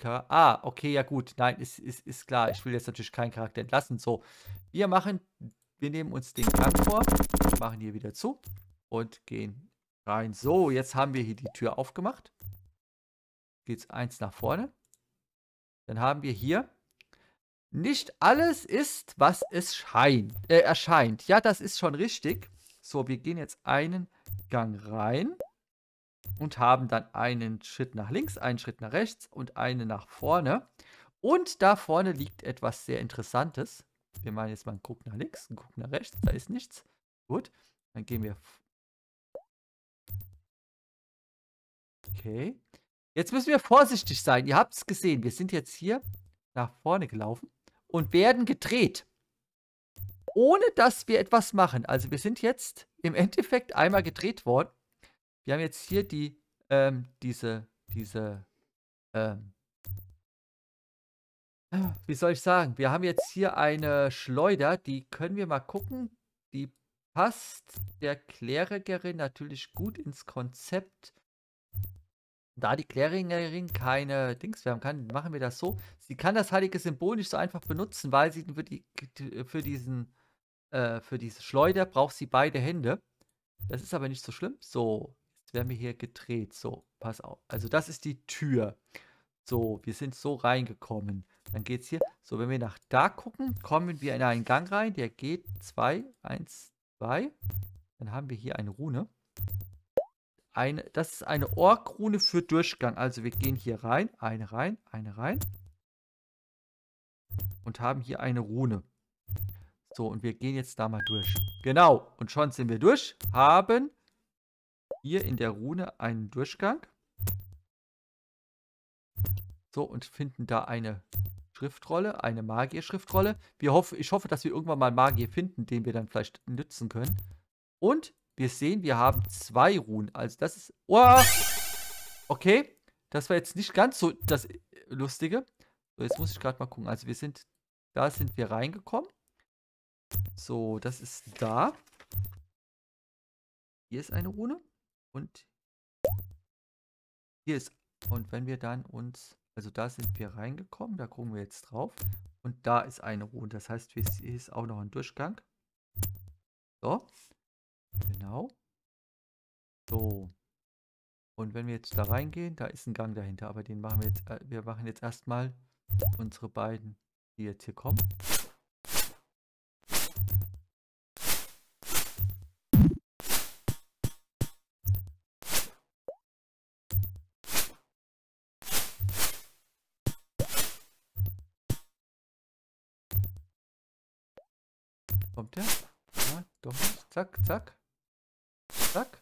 Ah, okay, ja gut. Nein, ist, ist, ist klar. Ich will jetzt natürlich keinen Charakter entlassen. So, wir machen, wir nehmen uns den Gang vor, machen hier wieder zu und gehen rein. So, jetzt haben wir hier die Tür aufgemacht. Geht's eins nach vorne. Dann haben wir hier, nicht alles ist, was es scheint, äh, erscheint. Ja, das ist schon richtig. So, wir gehen jetzt einen Gang rein. Und haben dann einen Schritt nach links, einen Schritt nach rechts und einen nach vorne. Und da vorne liegt etwas sehr Interessantes. Wir machen jetzt mal einen Guck nach links, einen Guck nach rechts. Da ist nichts. Gut, dann gehen wir... Okay. Jetzt müssen wir vorsichtig sein. Ihr habt es gesehen. Wir sind jetzt hier nach vorne gelaufen und werden gedreht. Ohne, dass wir etwas machen. Also wir sind jetzt im Endeffekt einmal gedreht worden. Wir haben jetzt hier die, ähm, diese, diese, ähm, wie soll ich sagen? Wir haben jetzt hier eine Schleuder, die können wir mal gucken. Die passt der Klerikerin natürlich gut ins Konzept. Da die Klerikerin keine Dings werden kann, machen wir das so. Sie kann das heilige Symbol nicht so einfach benutzen, weil sie für, die, für, diesen, äh, für diese Schleuder braucht sie beide Hände. Das ist aber nicht so schlimm. So. Werden wir hier gedreht. So, pass auf. Also das ist die Tür. So, wir sind so reingekommen. Dann geht es hier. So, wenn wir nach da gucken, kommen wir in einen Gang rein. Der geht zwei, eins, zwei. Dann haben wir hier eine Rune. Eine, das ist eine Ork-Rune für Durchgang. Also wir gehen hier rein, eine rein, eine rein. Und haben hier eine Rune. So, und wir gehen jetzt da mal durch. Genau. Und schon sind wir durch. Haben... Hier in der Rune einen Durchgang. So, und finden da eine Schriftrolle, eine Magier-Schriftrolle. Wir hoffen, ich hoffe, dass wir irgendwann mal einen Magier finden, den wir dann vielleicht nützen können. Und wir sehen, wir haben zwei Runen. Also das ist... Oh! Okay, das war jetzt nicht ganz so das Lustige. So, jetzt muss ich gerade mal gucken. Also wir sind... Da sind wir reingekommen. So, das ist da. Hier ist eine Rune. Und hier ist, und wenn wir dann uns, also da sind wir reingekommen, da gucken wir jetzt drauf. Und da ist eine Rune, das heißt, hier ist auch noch ein Durchgang. So, genau. So. Und wenn wir jetzt da reingehen, da ist ein Gang dahinter, aber den machen wir jetzt, wir machen jetzt erstmal unsere beiden, die jetzt hier kommen. Kommt der? Ja, doch nicht. Zack, zack. Zack.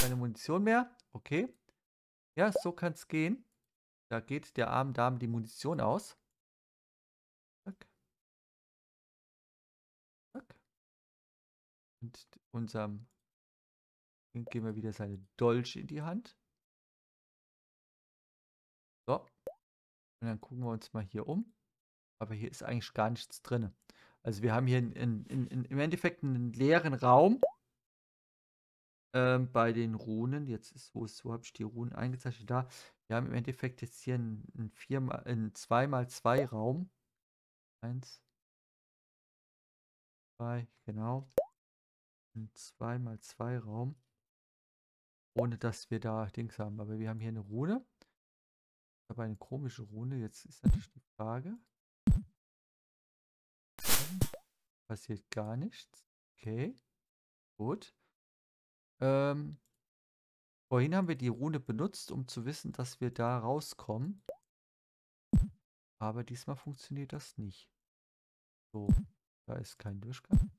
Keine Munition mehr. Okay. Ja, so kann es gehen. Da geht der armen Dame die Munition aus. Zack. Zack. Und unserem geben wir wieder seine Dolch in die Hand. So. Und dann gucken wir uns mal hier um. Aber hier ist eigentlich gar nichts drin. Also wir haben hier in, in, in, im Endeffekt einen leeren Raum. Ähm, bei den Runen. Jetzt ist, wo, wo habe ich die Runen eingezeichnet? Da. Wir haben im Endeffekt jetzt hier einen zwei mal zwei Raum. Eins. Zwei, genau. Ein zwei mal zwei Raum. Ohne dass wir da Dings haben. Aber wir haben hier eine Rune. Aber eine komische Rune. Jetzt ist natürlich die Frage. Passiert gar nichts. Okay. Gut. Ähm, vorhin haben wir die Rune benutzt, um zu wissen, dass wir da rauskommen. Aber diesmal funktioniert das nicht. So. Da ist kein Durchgang.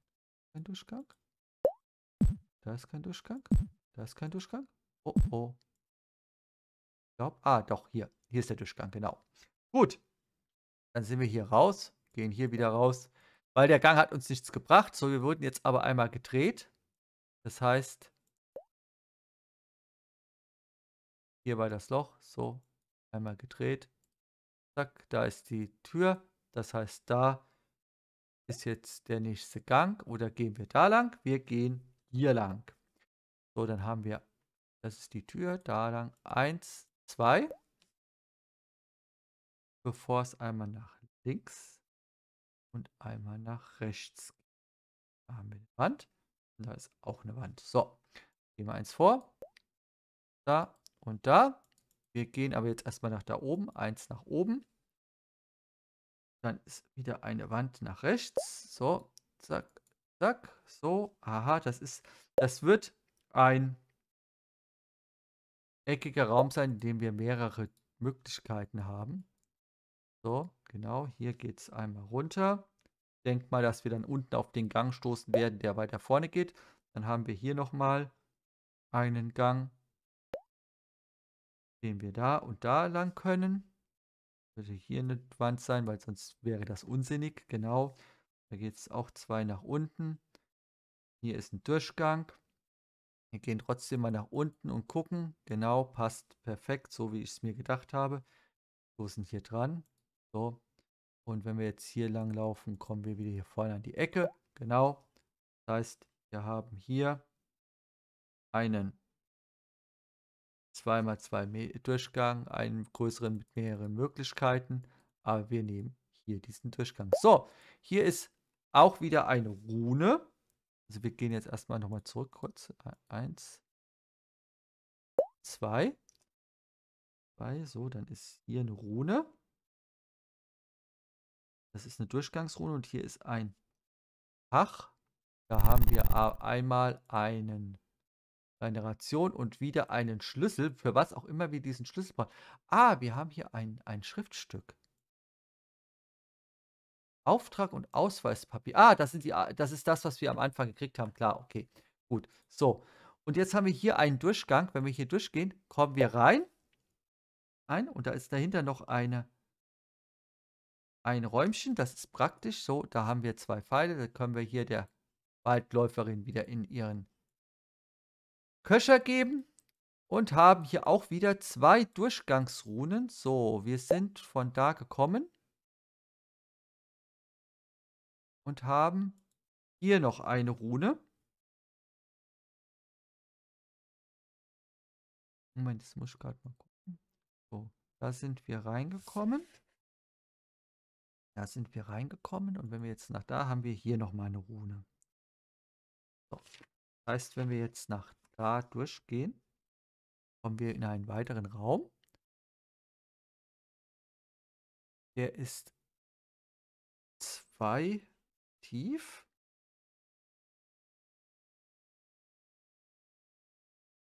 Kein Durchgang. Da ist kein Durchgang. Da ist kein Durchgang. Oh, oh. Ich glaube, ah, doch, hier. Hier ist der Durchgang, genau. Gut. Dann sind wir hier raus. Gehen hier wieder raus. Weil der Gang hat uns nichts gebracht. So, wir wurden jetzt aber einmal gedreht. Das heißt, hier war das Loch. So, einmal gedreht. Zack, da ist die Tür. Das heißt, da ist jetzt der nächste Gang. Oder gehen wir da lang? Wir gehen hier lang. So, dann haben wir, das ist die Tür, da lang. Eins, zwei. Bevor es einmal nach links und einmal nach rechts geht. Da haben wir eine Wand. Und da ist auch eine Wand. So, gehen wir eins vor. Da und da. Wir gehen aber jetzt erstmal nach da oben. Eins nach oben. Dann ist wieder eine Wand nach rechts. So, zack, zack. So, aha, das ist, das wird ein eckiger Raum sein, in dem wir mehrere Möglichkeiten haben. So, genau, hier geht es einmal runter. Denkt mal, dass wir dann unten auf den Gang stoßen werden, der weiter vorne geht. Dann haben wir hier nochmal einen Gang, den wir da und da lang können. Würde hier eine Wand sein, weil sonst wäre das unsinnig. Genau, da geht es auch zwei nach unten. Hier ist ein Durchgang. Wir gehen trotzdem mal nach unten und gucken. Genau, passt perfekt, so wie ich es mir gedacht habe. Stoßen hier dran. So, und wenn wir jetzt hier lang laufen, kommen wir wieder hier vorne an die Ecke. Genau, das heißt, wir haben hier einen zwei mal zwei Durchgang, einen größeren mit mehreren Möglichkeiten, aber wir nehmen hier diesen Durchgang. So, hier ist auch wieder eine Rune. Also wir gehen jetzt erstmal nochmal zurück, kurz. Eins, zwei, zwei, so, dann ist hier eine Rune. Das ist eine Durchgangsrune und hier ist ein Fach. Da haben wir einmal einen, eine Ration und wieder einen Schlüssel, für was auch immer wir diesen Schlüssel brauchen. Ah, wir haben hier ein, ein Schriftstück. Auftrag und Ausweispapier. Ah, das sind die, das ist das, was wir am Anfang gekriegt haben. Klar, okay, gut. So, und jetzt haben wir hier einen Durchgang. Wenn wir hier durchgehen, kommen wir rein. Ein, und da ist dahinter noch eine... Ein Räumchen, das ist praktisch so. Da haben wir zwei Pfeile. Da können wir hier der Waldläuferin wieder in ihren Köcher geben. Und haben hier auch wieder zwei Durchgangsrunen. So, wir sind von da gekommen. Und haben hier noch eine Rune. Moment, das muss ich gerade mal gucken. So, da sind wir reingekommen. Da sind wir reingekommen und wenn wir jetzt nach da, haben wir hier nochmal eine Rune. So. Das heißt, wenn wir jetzt nach da durchgehen, kommen wir in einen weiteren Raum. Der ist zwei tief.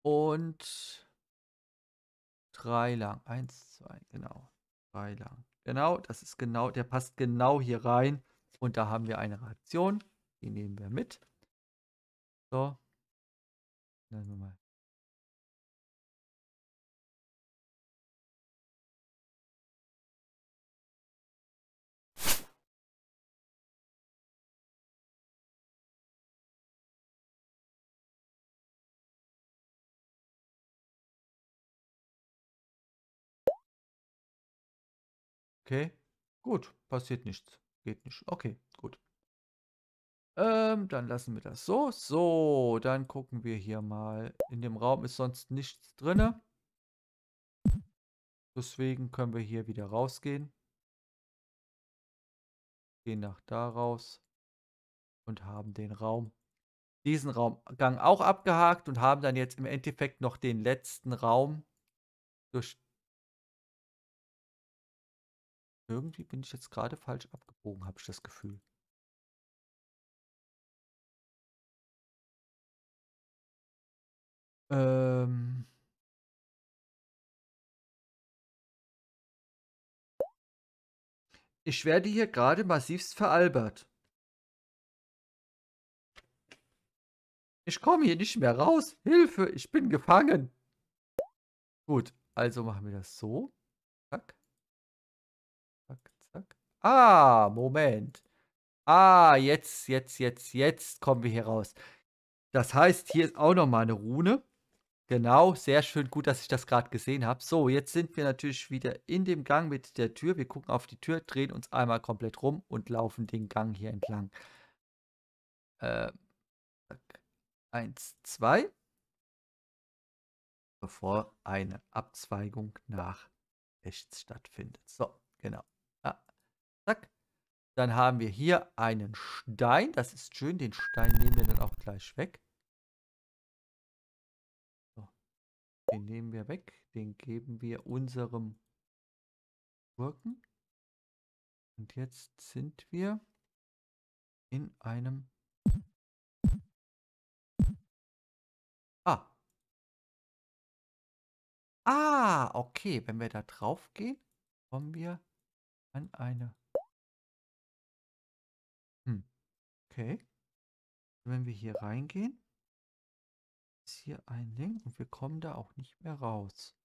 Und drei lang. Eins, zwei, genau. Drei lang. Genau, das ist genau, der passt genau hier rein. Und da haben wir eine Ration. Die nehmen wir mit. So. Nehmen wir mal. Okay, gut, passiert nichts. Geht nicht. Okay, gut. Ähm, dann lassen wir das so. So, dann gucken wir hier mal. In dem Raum ist sonst nichts drin. Deswegen können wir hier wieder rausgehen. Gehen nach da raus. Und haben den Raum, diesen Raumgang auch abgehakt und haben dann jetzt im Endeffekt noch den letzten Raum durch. Irgendwie bin ich jetzt gerade falsch abgebogen, habe ich das Gefühl. Ähm ich werde hier gerade massivst veralbert. Ich komme hier nicht mehr raus. Hilfe, ich bin gefangen. Gut, also machen wir das so. Zack. Ah, Moment. Ah, jetzt, jetzt, jetzt, jetzt kommen wir hier raus. Das heißt, hier ist auch nochmal eine Rune. Genau, sehr schön, gut, dass ich das gerade gesehen habe. So, jetzt sind wir natürlich wieder in dem Gang mit der Tür. Wir gucken auf die Tür, drehen uns einmal komplett rum und laufen den Gang hier entlang. Äh, eins, zwei. Bevor eine Abzweigung nach rechts stattfindet. So, genau. Zack. Dann haben wir hier einen Stein. Das ist schön. Den Stein nehmen wir dann auch gleich weg. So. Den nehmen wir weg. Den geben wir unserem Gurken. Und jetzt sind wir in einem... Ah. Ah, okay. Wenn wir da drauf gehen, kommen wir an eine... Okay. Wenn wir hier reingehen, ist hier ein Ding und wir kommen da auch nicht mehr raus.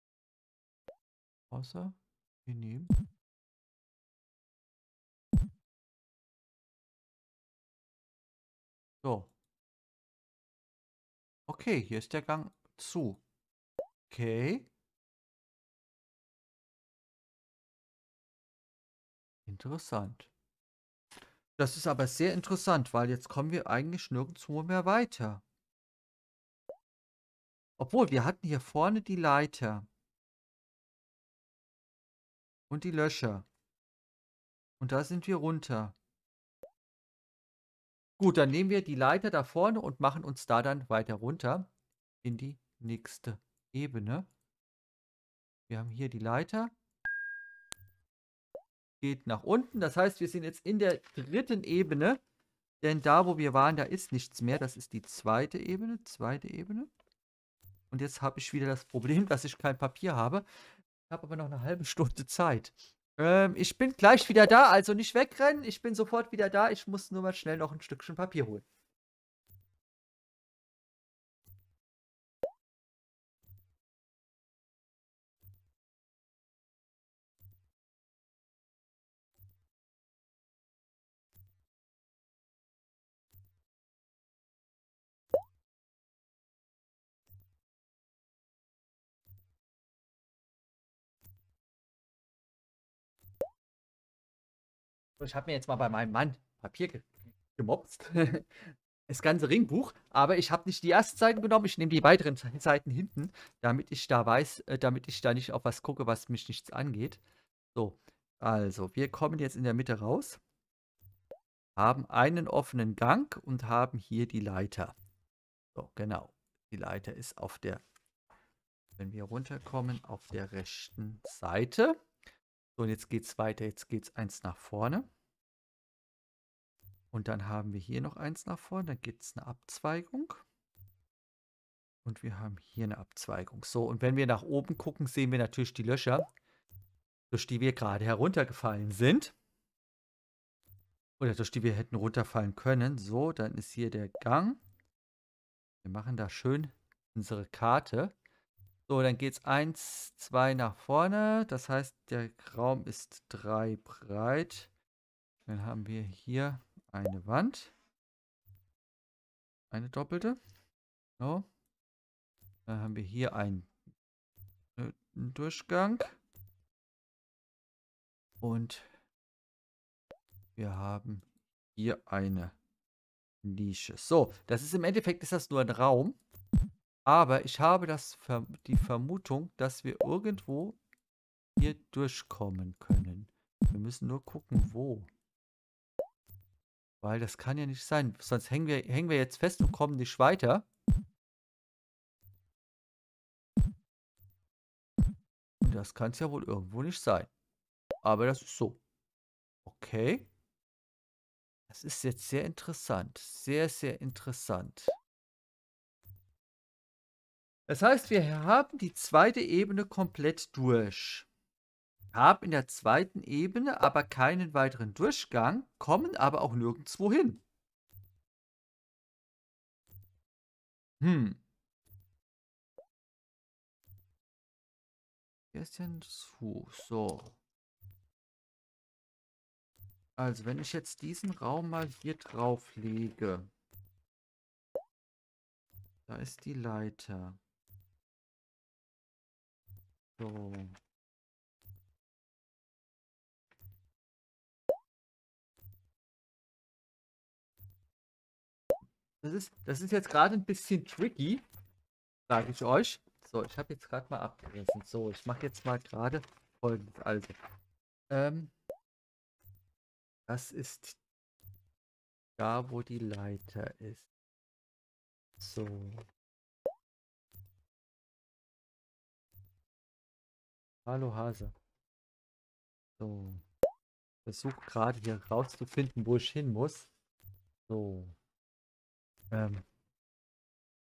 Außer wir nehmen. So. Okay, hier ist der Gang zu. Okay. Interessant. Das ist aber sehr interessant, weil jetzt kommen wir eigentlich nirgendwo mehr weiter. Obwohl, wir hatten hier vorne die Leiter. Und die Löcher. Und da sind wir runter. Gut, dann nehmen wir die Leiter da vorne und machen uns da dann weiter runter in die nächste Ebene. Wir haben hier die Leiter. Geht nach unten. Das heißt, wir sind jetzt in der dritten Ebene. Denn da, wo wir waren, da ist nichts mehr. Das ist die zweite Ebene. Zweite Ebene. Und jetzt habe ich wieder das Problem, dass ich kein Papier habe. Ich habe aber noch eine halbe Stunde Zeit. Ähm, ich bin gleich wieder da, also nicht wegrennen. Ich bin sofort wieder da. Ich muss nur mal schnell noch ein Stückchen Papier holen. Ich habe mir jetzt mal bei meinem Mann Papier ge gemobst. Das ganze Ringbuch. Aber ich habe nicht die ersten Seiten genommen. Ich nehme die weiteren Seiten hinten, damit ich da weiß, äh, damit ich da nicht auf was gucke, was mich nichts angeht. So, also, wir kommen jetzt in der Mitte raus. Haben einen offenen Gang und haben hier die Leiter. So, genau. Die Leiter ist auf der, wenn wir runterkommen, auf der rechten Seite. So, und jetzt geht es weiter. Jetzt geht es eins nach vorne. Und dann haben wir hier noch eins nach vorne. Dann gibt es eine Abzweigung. Und wir haben hier eine Abzweigung. So, und wenn wir nach oben gucken, sehen wir natürlich die Löcher, durch die wir gerade heruntergefallen sind. Oder durch die wir hätten runterfallen können. So, dann ist hier der Gang. Wir machen da schön unsere Karte. So, dann geht es eins, zwei nach vorne. Das heißt, der Raum ist drei breit. Dann haben wir hier eine Wand. Eine doppelte. So. Dann haben wir hier einen Durchgang. Und wir haben hier eine Nische. So, das ist im Endeffekt ist das nur ein Raum. Aber ich habe das, die Vermutung, dass wir irgendwo hier durchkommen können. Wir müssen nur gucken, wo. Weil das kann ja nicht sein. Sonst hängen wir, hängen wir jetzt fest und kommen nicht weiter. Und das kann es ja wohl irgendwo nicht sein. Aber das ist so. Okay. Das ist jetzt sehr interessant. Sehr, sehr interessant. Das heißt, wir haben die zweite Ebene komplett durch. Haben in der zweiten Ebene aber keinen weiteren Durchgang, kommen aber auch nirgendwo hin. Hm. Hier ist ja ein Fuß. So. Also, wenn ich jetzt diesen Raum mal hier drauf lege. Da ist die Leiter. So. Das ist, das ist jetzt gerade ein bisschen tricky, sage ich euch. So, ich habe jetzt gerade mal abgerissen. So, ich mache jetzt mal gerade Folgendes. Also, ähm, das ist da, wo die Leiter ist. So. Hallo Hase. So. Ich versuche gerade hier rauszufinden, wo ich hin muss. So. Ähm.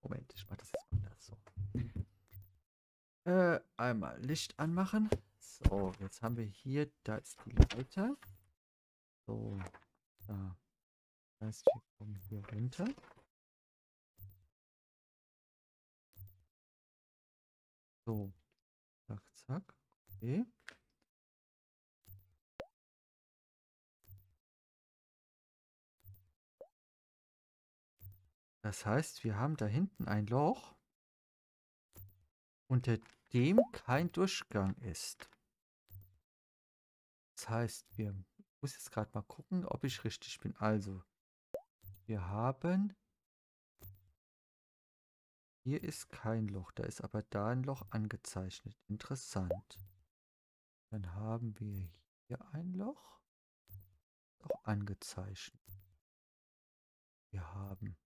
Moment, ich mache das jetzt mal anders so. Äh, einmal Licht anmachen. So, jetzt haben wir hier, da ist die Leiter. So, da. Das heißt, wir kommen hier runter. So. Zack, zack. Okay. Das heißt, wir haben da hinten ein Loch, unter dem kein Durchgang ist. Das heißt, wir muss jetzt gerade mal gucken, ob ich richtig bin. Also, wir haben... Hier ist kein Loch, da ist aber da ein Loch angezeichnet. Interessant. Dann haben wir hier ein Loch, auch angezeichnet. Wir haben...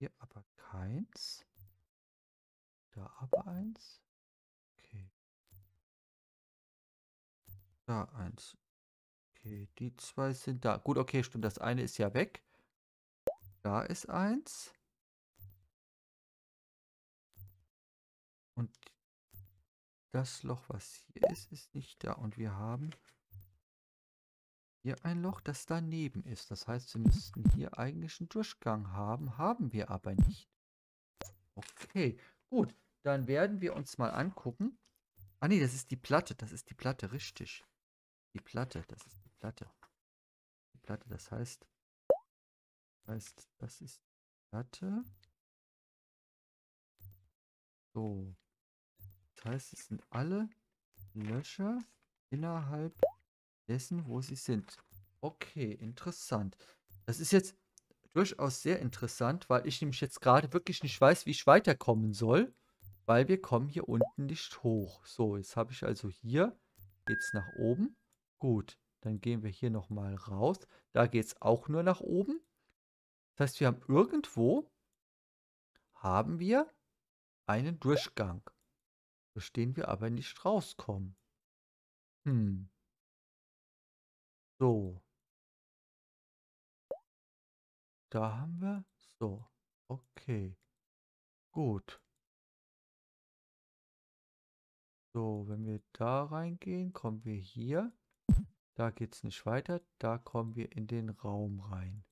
Hier aber keins. Da aber eins. Okay. Da eins. Okay, die zwei sind da. Gut, okay, stimmt. Das eine ist ja weg. Da ist eins. Und das Loch, was hier ist, ist nicht da. Und wir haben hier ein Loch, das daneben ist. Das heißt, wir müssten hier eigentlich einen Durchgang haben, haben wir aber nicht. Okay, gut. Dann werden wir uns mal angucken. Ah nee, das ist die Platte. Das ist die Platte, richtig. Die Platte, das ist die Platte. Die Platte, das heißt, das heißt, das ist die Platte. So. Das heißt, es sind alle Löcher innerhalb dessen, wo sie sind. Okay, interessant. Das ist jetzt durchaus sehr interessant, weil ich nämlich jetzt gerade wirklich nicht weiß, wie ich weiterkommen soll, weil wir kommen hier unten nicht hoch. So, jetzt habe ich also hier, geht's nach oben. Gut, dann gehen wir hier nochmal raus. Da geht es auch nur nach oben. Das heißt, wir haben irgendwo, haben wir einen Durchgang, durch den wir aber nicht rauskommen. Hm. So. Da haben wir. So. Okay. Gut. So, wenn wir da reingehen, kommen wir hier. Da geht es nicht weiter. Da kommen wir in den Raum rein.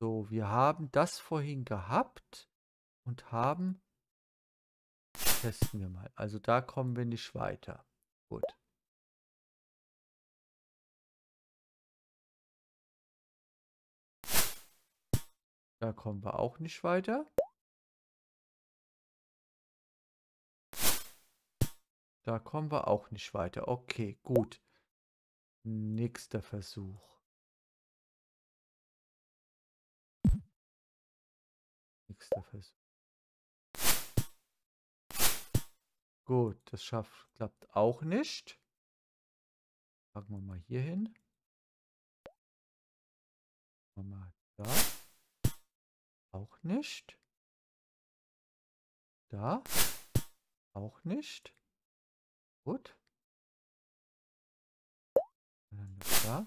So, wir haben das vorhin gehabt und haben... Testen wir mal. Also da kommen wir nicht weiter. Gut. Da kommen wir auch nicht weiter. Da kommen wir auch nicht weiter. Okay, gut. Nächster Versuch. Nächster Versuch. Gut, das schafft, klappt auch nicht. Packen wir mal hier hin. Mal da. Auch nicht. Da. Auch nicht. Gut. Da.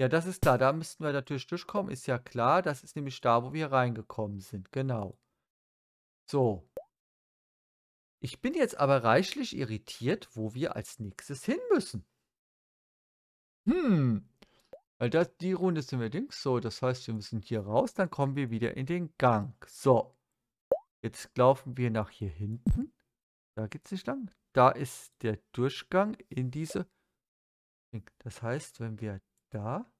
Ja, das ist da. Da müssten wir natürlich durchkommen. Ist ja klar. Das ist nämlich da, wo wir reingekommen sind. Genau. So. Ich bin jetzt aber reichlich irritiert, wo wir als nächstes hin müssen. Hm. Weil das, die Runde sind wir links. So, das heißt, wir müssen hier raus. Dann kommen wir wieder in den Gang. So. Jetzt laufen wir nach hier hinten. Da geht es nicht lang. Da ist der Durchgang in diese... Das heißt, wenn wir da...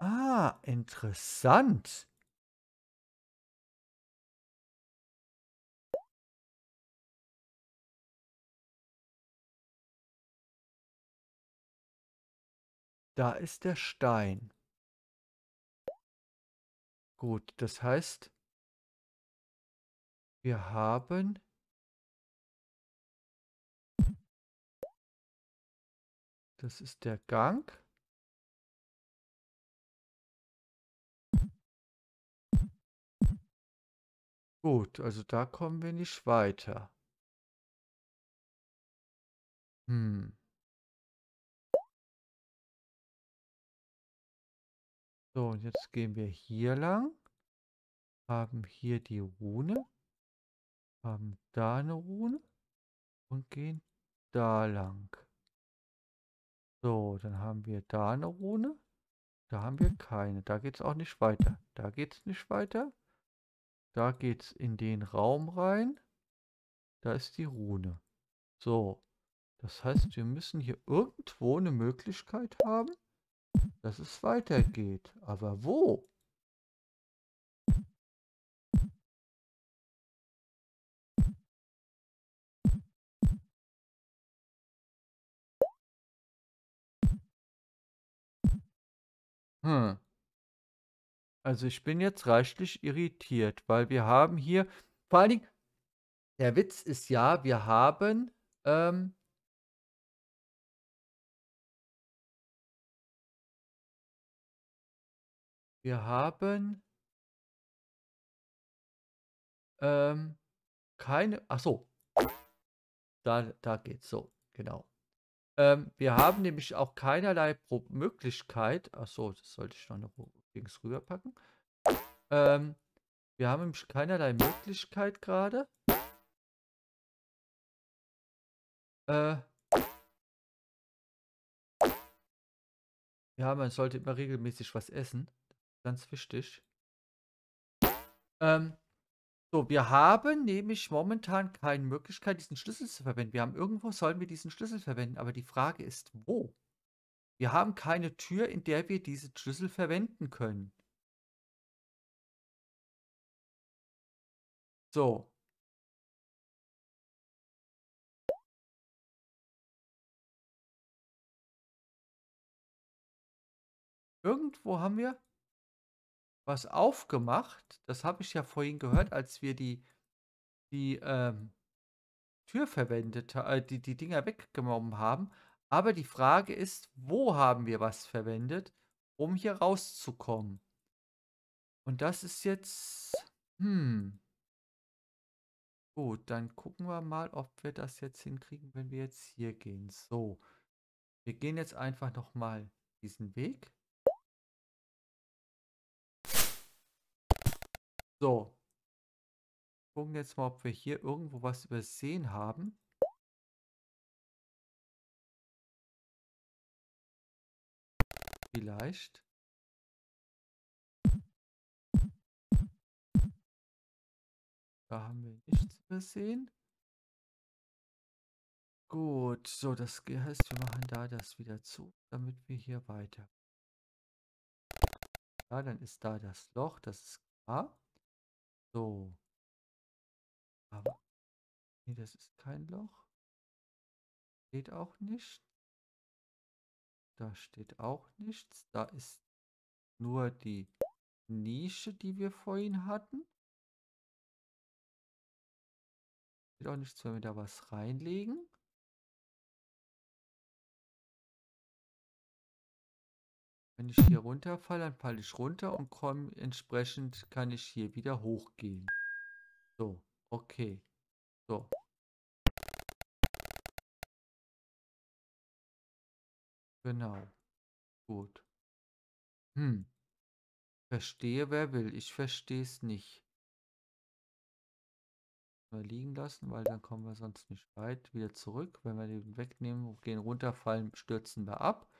Ah, interessant. Da ist der Stein. Gut, das heißt... Wir haben das ist der Gang. Gut, also da kommen wir nicht weiter. Hm. So, und jetzt gehen wir hier lang, haben hier die Rune. Haben da eine Rune und gehen da lang. So, dann haben wir da eine Rune. Da haben wir keine. Da geht es auch nicht weiter. Da geht es nicht weiter. Da geht es in den Raum rein. Da ist die Rune. So, das heißt, wir müssen hier irgendwo eine Möglichkeit haben, dass es weitergeht. Aber wo? Hm. Also ich bin jetzt reichlich irritiert, weil wir haben hier, vor allen Dingen, der Witz ist ja, wir haben, ähm, wir haben, ähm, keine, ach so, da, da geht's so, genau. Wir haben nämlich auch keinerlei Möglichkeit. Achso, das sollte ich noch nach links rüberpacken. Ähm, wir haben nämlich keinerlei Möglichkeit gerade. Äh, ja, man sollte immer regelmäßig was essen. Ganz wichtig. Ähm, so, wir haben nämlich momentan keine Möglichkeit, diesen Schlüssel zu verwenden. Wir haben irgendwo, sollen wir diesen Schlüssel verwenden, aber die Frage ist, wo? Wir haben keine Tür, in der wir diesen Schlüssel verwenden können. So. Irgendwo haben wir... was aufgemacht. Das habe ich ja vorhin gehört, als wir die die ähm, Tür verwendet haben, äh, die, die Dinger weggenommen haben. Aber die Frage ist, wo haben wir was verwendet, um hier rauszukommen? Und das ist jetzt... Hm. Gut, dann gucken wir mal, ob wir das jetzt hinkriegen, wenn wir jetzt hier gehen. So. Wir gehen jetzt einfach nochmal diesen Weg. So, gucken jetzt mal, ob wir hier irgendwo was übersehen haben. Vielleicht. Da haben wir nichts übersehen. Gut, so, das heißt, wir machen da das wieder zu, damit wir hier weiter. Ja, dann ist da das Loch, das ist klar. So. Aber, nee, das ist kein Loch. Steht auch nicht. Da steht auch nichts. Da ist nur die Nische, die wir vorhin hatten. Steht auch nichts, wenn wir da was reinlegen. Wenn ich hier runterfalle, dann falle ich runter und komme entsprechend, kann ich hier wieder hochgehen. So, okay. So. Genau. Gut. Hm. Verstehe, wer will. Ich verstehe es nicht. Mal liegen lassen, weil dann kommen wir sonst nicht weit. Wieder zurück. Wenn wir den wegnehmen, gehen runterfallen, stürzen wir ab.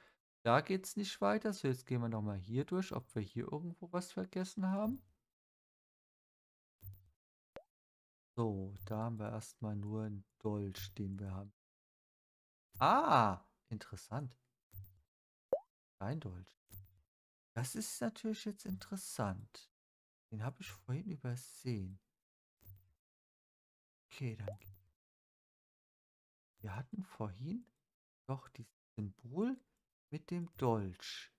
Da geht es nicht weiter. So, jetzt gehen wir nochmal hier durch, ob wir hier irgendwo was vergessen haben. So, da haben wir erstmal nur einen Dolch, den wir haben. Ah, interessant. Ein Dolch. Das ist natürlich jetzt interessant. Den habe ich vorhin übersehen. Okay, danke. Wir hatten vorhin doch dieses Symbol mit dem Dolch.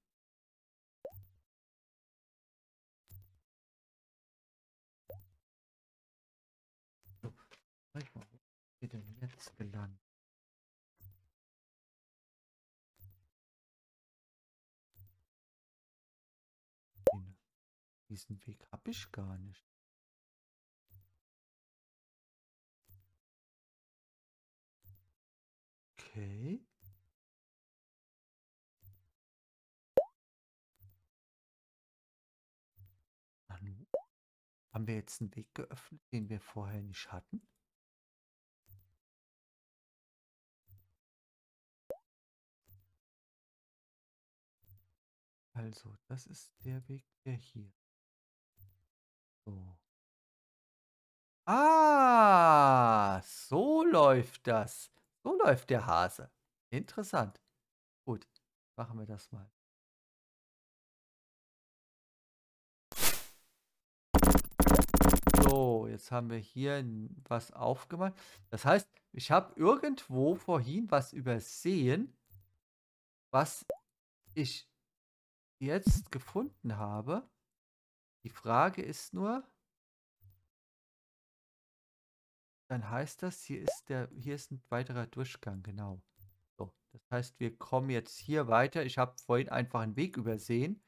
So, zeig mal, wo wir denn jetzt gelandet? Diesen Weg habe ich gar nicht. Okay. Haben wir jetzt einen Weg geöffnet, den wir vorher nicht hatten? Also, das ist der Weg, der hier. So. Ah, so läuft das. So läuft der Hase. Interessant. Gut, machen wir das mal. So, jetzt haben wir hier was aufgemacht. Das heißt, ich habe irgendwo vorhin was übersehen, was ich jetzt gefunden habe. Die Frage ist nur, dann heißt das, hier ist der, hier ist ein weiterer Durchgang, genau. So, das heißt, wir kommen jetzt hier weiter. Ich habe vorhin einfach einen Weg übersehen.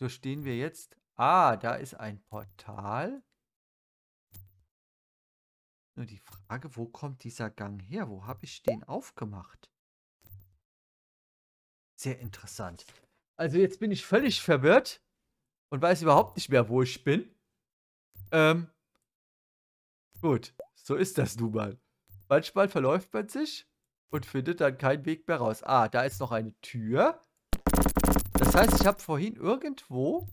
Durch den wir jetzt, ah, da ist ein Portal. Nur die Frage, wo kommt dieser Gang her? Wo habe ich den aufgemacht? Sehr interessant. Also jetzt bin ich völlig verwirrt und weiß überhaupt nicht mehr, wo ich bin. Ähm, gut, so ist das nun mal. Manchmal verläuft man sich und findet dann keinen Weg mehr raus. Ah, da ist noch eine Tür. Das heißt, ich habe vorhin irgendwo...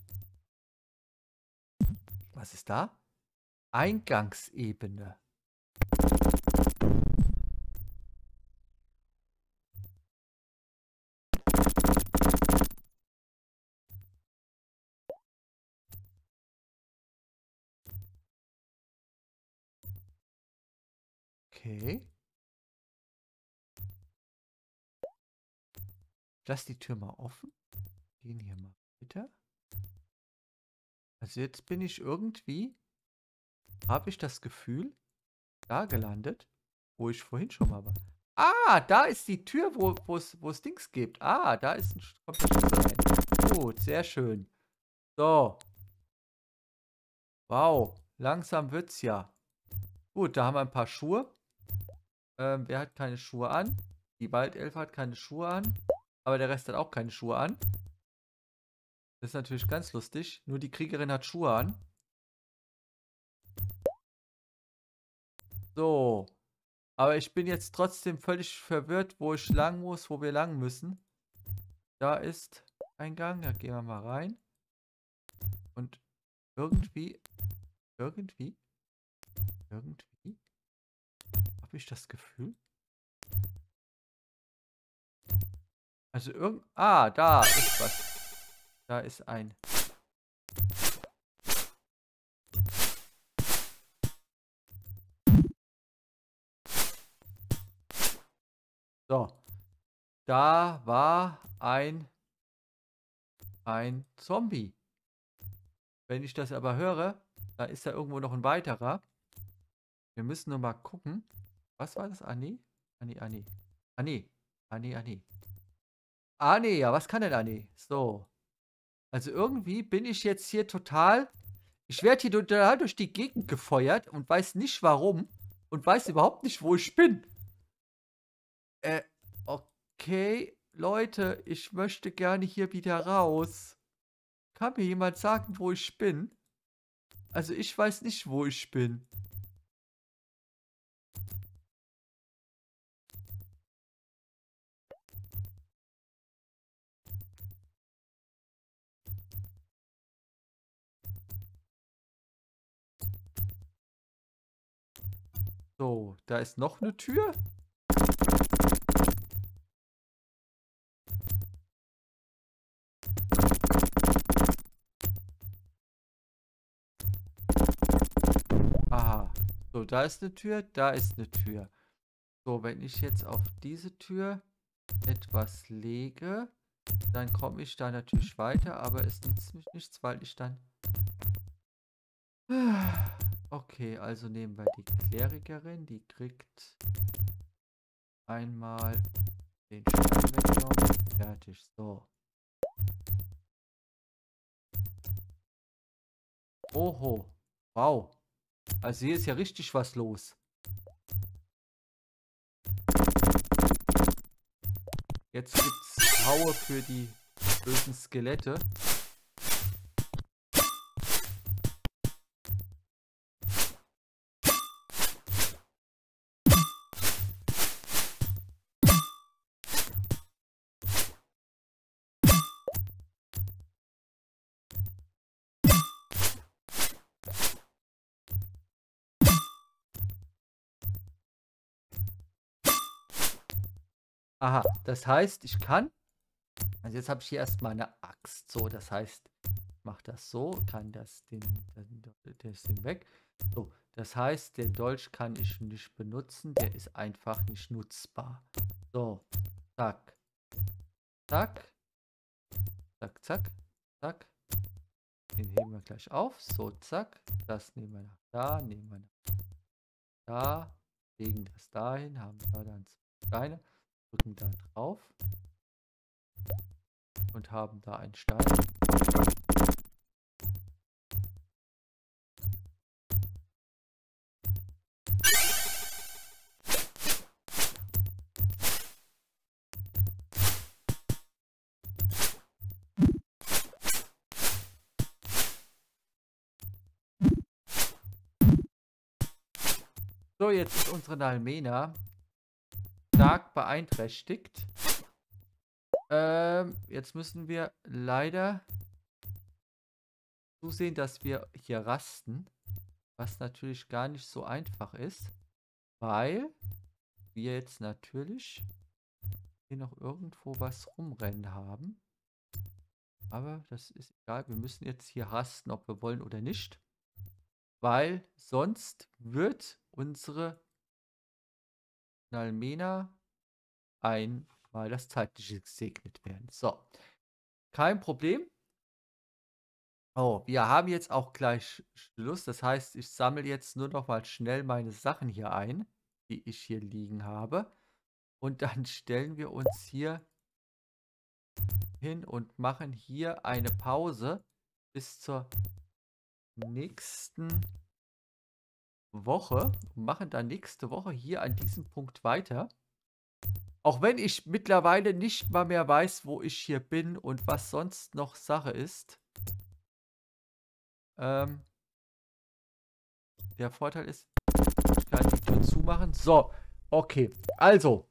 Was ist da? Eingangsebene. Okay. Lass die Tür mal offen. Gehen hier mal bitte. Also jetzt bin ich irgendwie, habe ich das Gefühl, da gelandet, wo ich vorhin schon mal war. Ah, da ist die Tür, wo es wo es Dings gibt. Ah, da ist ein, kommt der Schlüssel rein. Gut, sehr schön. So. Wow, langsam wird's ja. Gut, da haben wir ein paar Schuhe. Ähm, wer hat keine Schuhe an? Die Waldelfe hat keine Schuhe an. Aber der Rest hat auch keine Schuhe an. Das ist natürlich ganz lustig. Nur die Kriegerin hat Schuhe an. So. Aber ich bin jetzt trotzdem völlig verwirrt, wo ich lang muss, wo wir lang müssen. Da ist ein Gang. Da gehen wir mal rein. Und irgendwie... Irgendwie... Irgendwie... Habe ich das Gefühl? Also irgend... Ah, da ist was. Da ist ein... So, da war ein, ein Zombie. Wenn ich das aber höre, da ist ja irgendwo noch ein weiterer. Wir müssen nur mal gucken. Was war das? Annie? Annie, Annie. Annie, Annie, Annie. Annie, ja, was kann denn Annie? So. Also irgendwie bin ich jetzt hier total... Ich werde hier total durch die Gegend gefeuert und weiß nicht warum. Und weiß überhaupt nicht, wo ich bin. Äh, okay, Leute, ich möchte gerne hier wieder raus. Kann mir jemand sagen, wo ich bin? Also ich weiß nicht, wo ich bin. So, da ist noch eine Tür. Aha. So, da ist eine Tür, da ist eine Tür. So, wenn ich jetzt auf diese Tür etwas lege, dann komme ich da natürlich weiter, aber es nützt mich nichts, weil ich dann... Okay, also nehmen wir die Klerikerin, die kriegt einmal den Stein weggenommen. Fertig, so. Oho, wow. Also hier ist ja richtig was los. Jetzt gibt's Haue für die bösen Skelette. Aha, das heißt, ich kann, also jetzt habe ich hier erstmal eine Axt, so, das heißt, ich mache das so, kann das, den, den, das Ding weg, so, das heißt, den Dolch kann ich nicht benutzen, der ist einfach nicht nutzbar, so, zack, zack, zack, zack, zack, den heben wir gleich auf, so, zack, das nehmen wir nach da, nehmen wir nach da, legen das dahin, haben da dann zwei Steine, drücken da drauf und haben da einen Stein. So, jetzt ist unsere Nalmena stark beeinträchtigt. Ähm, jetzt müssen wir leider zusehen, dass wir hier rasten, was natürlich gar nicht so einfach ist, weil wir jetzt natürlich hier noch irgendwo was rumrennen haben. Aber das ist egal, wir müssen jetzt hier rasten, ob wir wollen oder nicht, weil sonst wird unsere Nalmena einmal das zeitliche gesegnet werden. So, kein Problem. Oh, wir haben jetzt auch gleich Schluss. Das heißt, ich sammle jetzt nur noch mal schnell meine Sachen hier ein, die ich hier liegen habe. Und dann stellen wir uns hier hin und machen hier eine Pause bis zur nächsten Woche und machen dann nächste Woche hier an diesem Punkt weiter. Auch wenn ich mittlerweile nicht mal mehr weiß, wo ich hier bin und was sonst noch Sache ist. Ähm, der Vorteil ist, ich kann die Tür zumachen. So, okay. Also,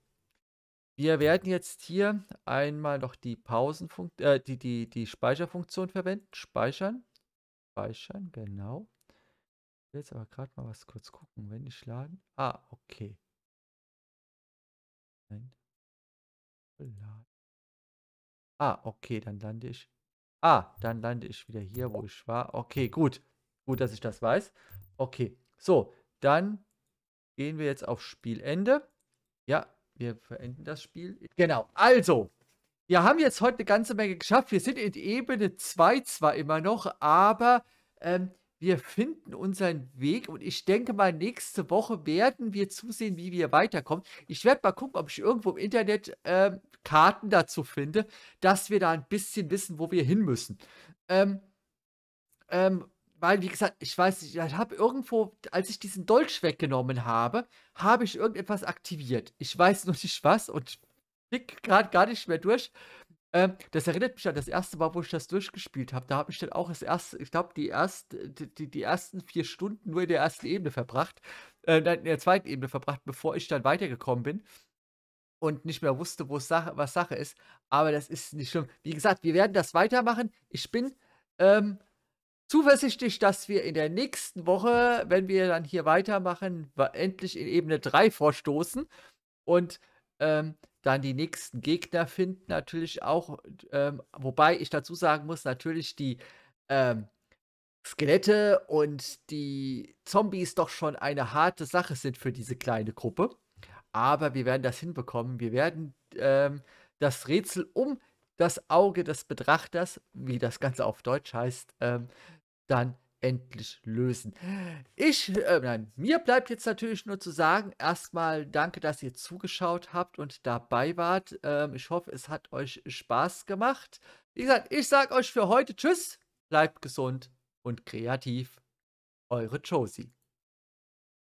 wir werden jetzt hier einmal noch die Pausenfunktion, äh, die, die, die Speicherfunktion verwenden. Speichern. Speichern, genau. Ich will jetzt aber gerade mal was kurz gucken, wenn ich laden. Ah, okay. Nein. Ah, okay, dann lande ich. Ah, dann lande ich wieder hier, wo ich war. Okay, gut. Gut, dass ich das weiß. Okay, so, dann gehen wir jetzt auf Spielende. Ja, wir verenden das Spiel. Genau, also, wir haben jetzt heute eine ganze Menge geschafft. Wir sind in Ebene zwei zwar immer noch, aber ähm, wir finden unseren Weg und ich denke mal, nächste Woche werden wir zusehen, wie wir weiterkommen. Ich werde mal gucken, ob ich irgendwo im Internet ähm, Karten dazu finde, dass wir da ein bisschen wissen, wo wir hin müssen. Ähm, ähm, Weil, wie gesagt, ich weiß nicht, ich habe irgendwo, als ich diesen Dolch weggenommen habe, habe ich irgendetwas aktiviert. Ich weiß noch nicht was und blicke gerade gar nicht mehr durch. Ähm, das erinnert mich an das erste Mal, wo ich das durchgespielt habe. Da habe ich dann auch das erste, ich glaube, die, erst, die, die ersten vier Stunden nur in der ersten Ebene verbracht, äh, in der zweiten Ebene verbracht, bevor ich dann weitergekommen bin. Und nicht mehr wusste, wo Sache, was Sache ist. Aber das ist nicht schlimm. Wie gesagt, wir werden das weitermachen. Ich bin, ähm, zuversichtlich, dass wir in der nächsten Woche, wenn wir dann hier weitermachen, endlich in Ebene drei vorstoßen und ähm, dann die nächsten Gegner finden natürlich auch, ähm, wobei ich dazu sagen muss, natürlich die ähm, Skelette und die Zombies doch schon eine harte Sache sind für diese kleine Gruppe, aber wir werden das hinbekommen, wir werden ähm, das Rätsel um das Auge des Betrachters, wie das Ganze auf Deutsch heißt, ähm, dann endlich lösen. Ich, äh, nein, mir bleibt jetzt natürlich nur zu sagen, erstmal danke, dass ihr zugeschaut habt und dabei wart. Ähm, ich hoffe, es hat euch Spaß gemacht. Wie gesagt, ich sage euch für heute Tschüss, bleibt gesund und kreativ. Eure Josie.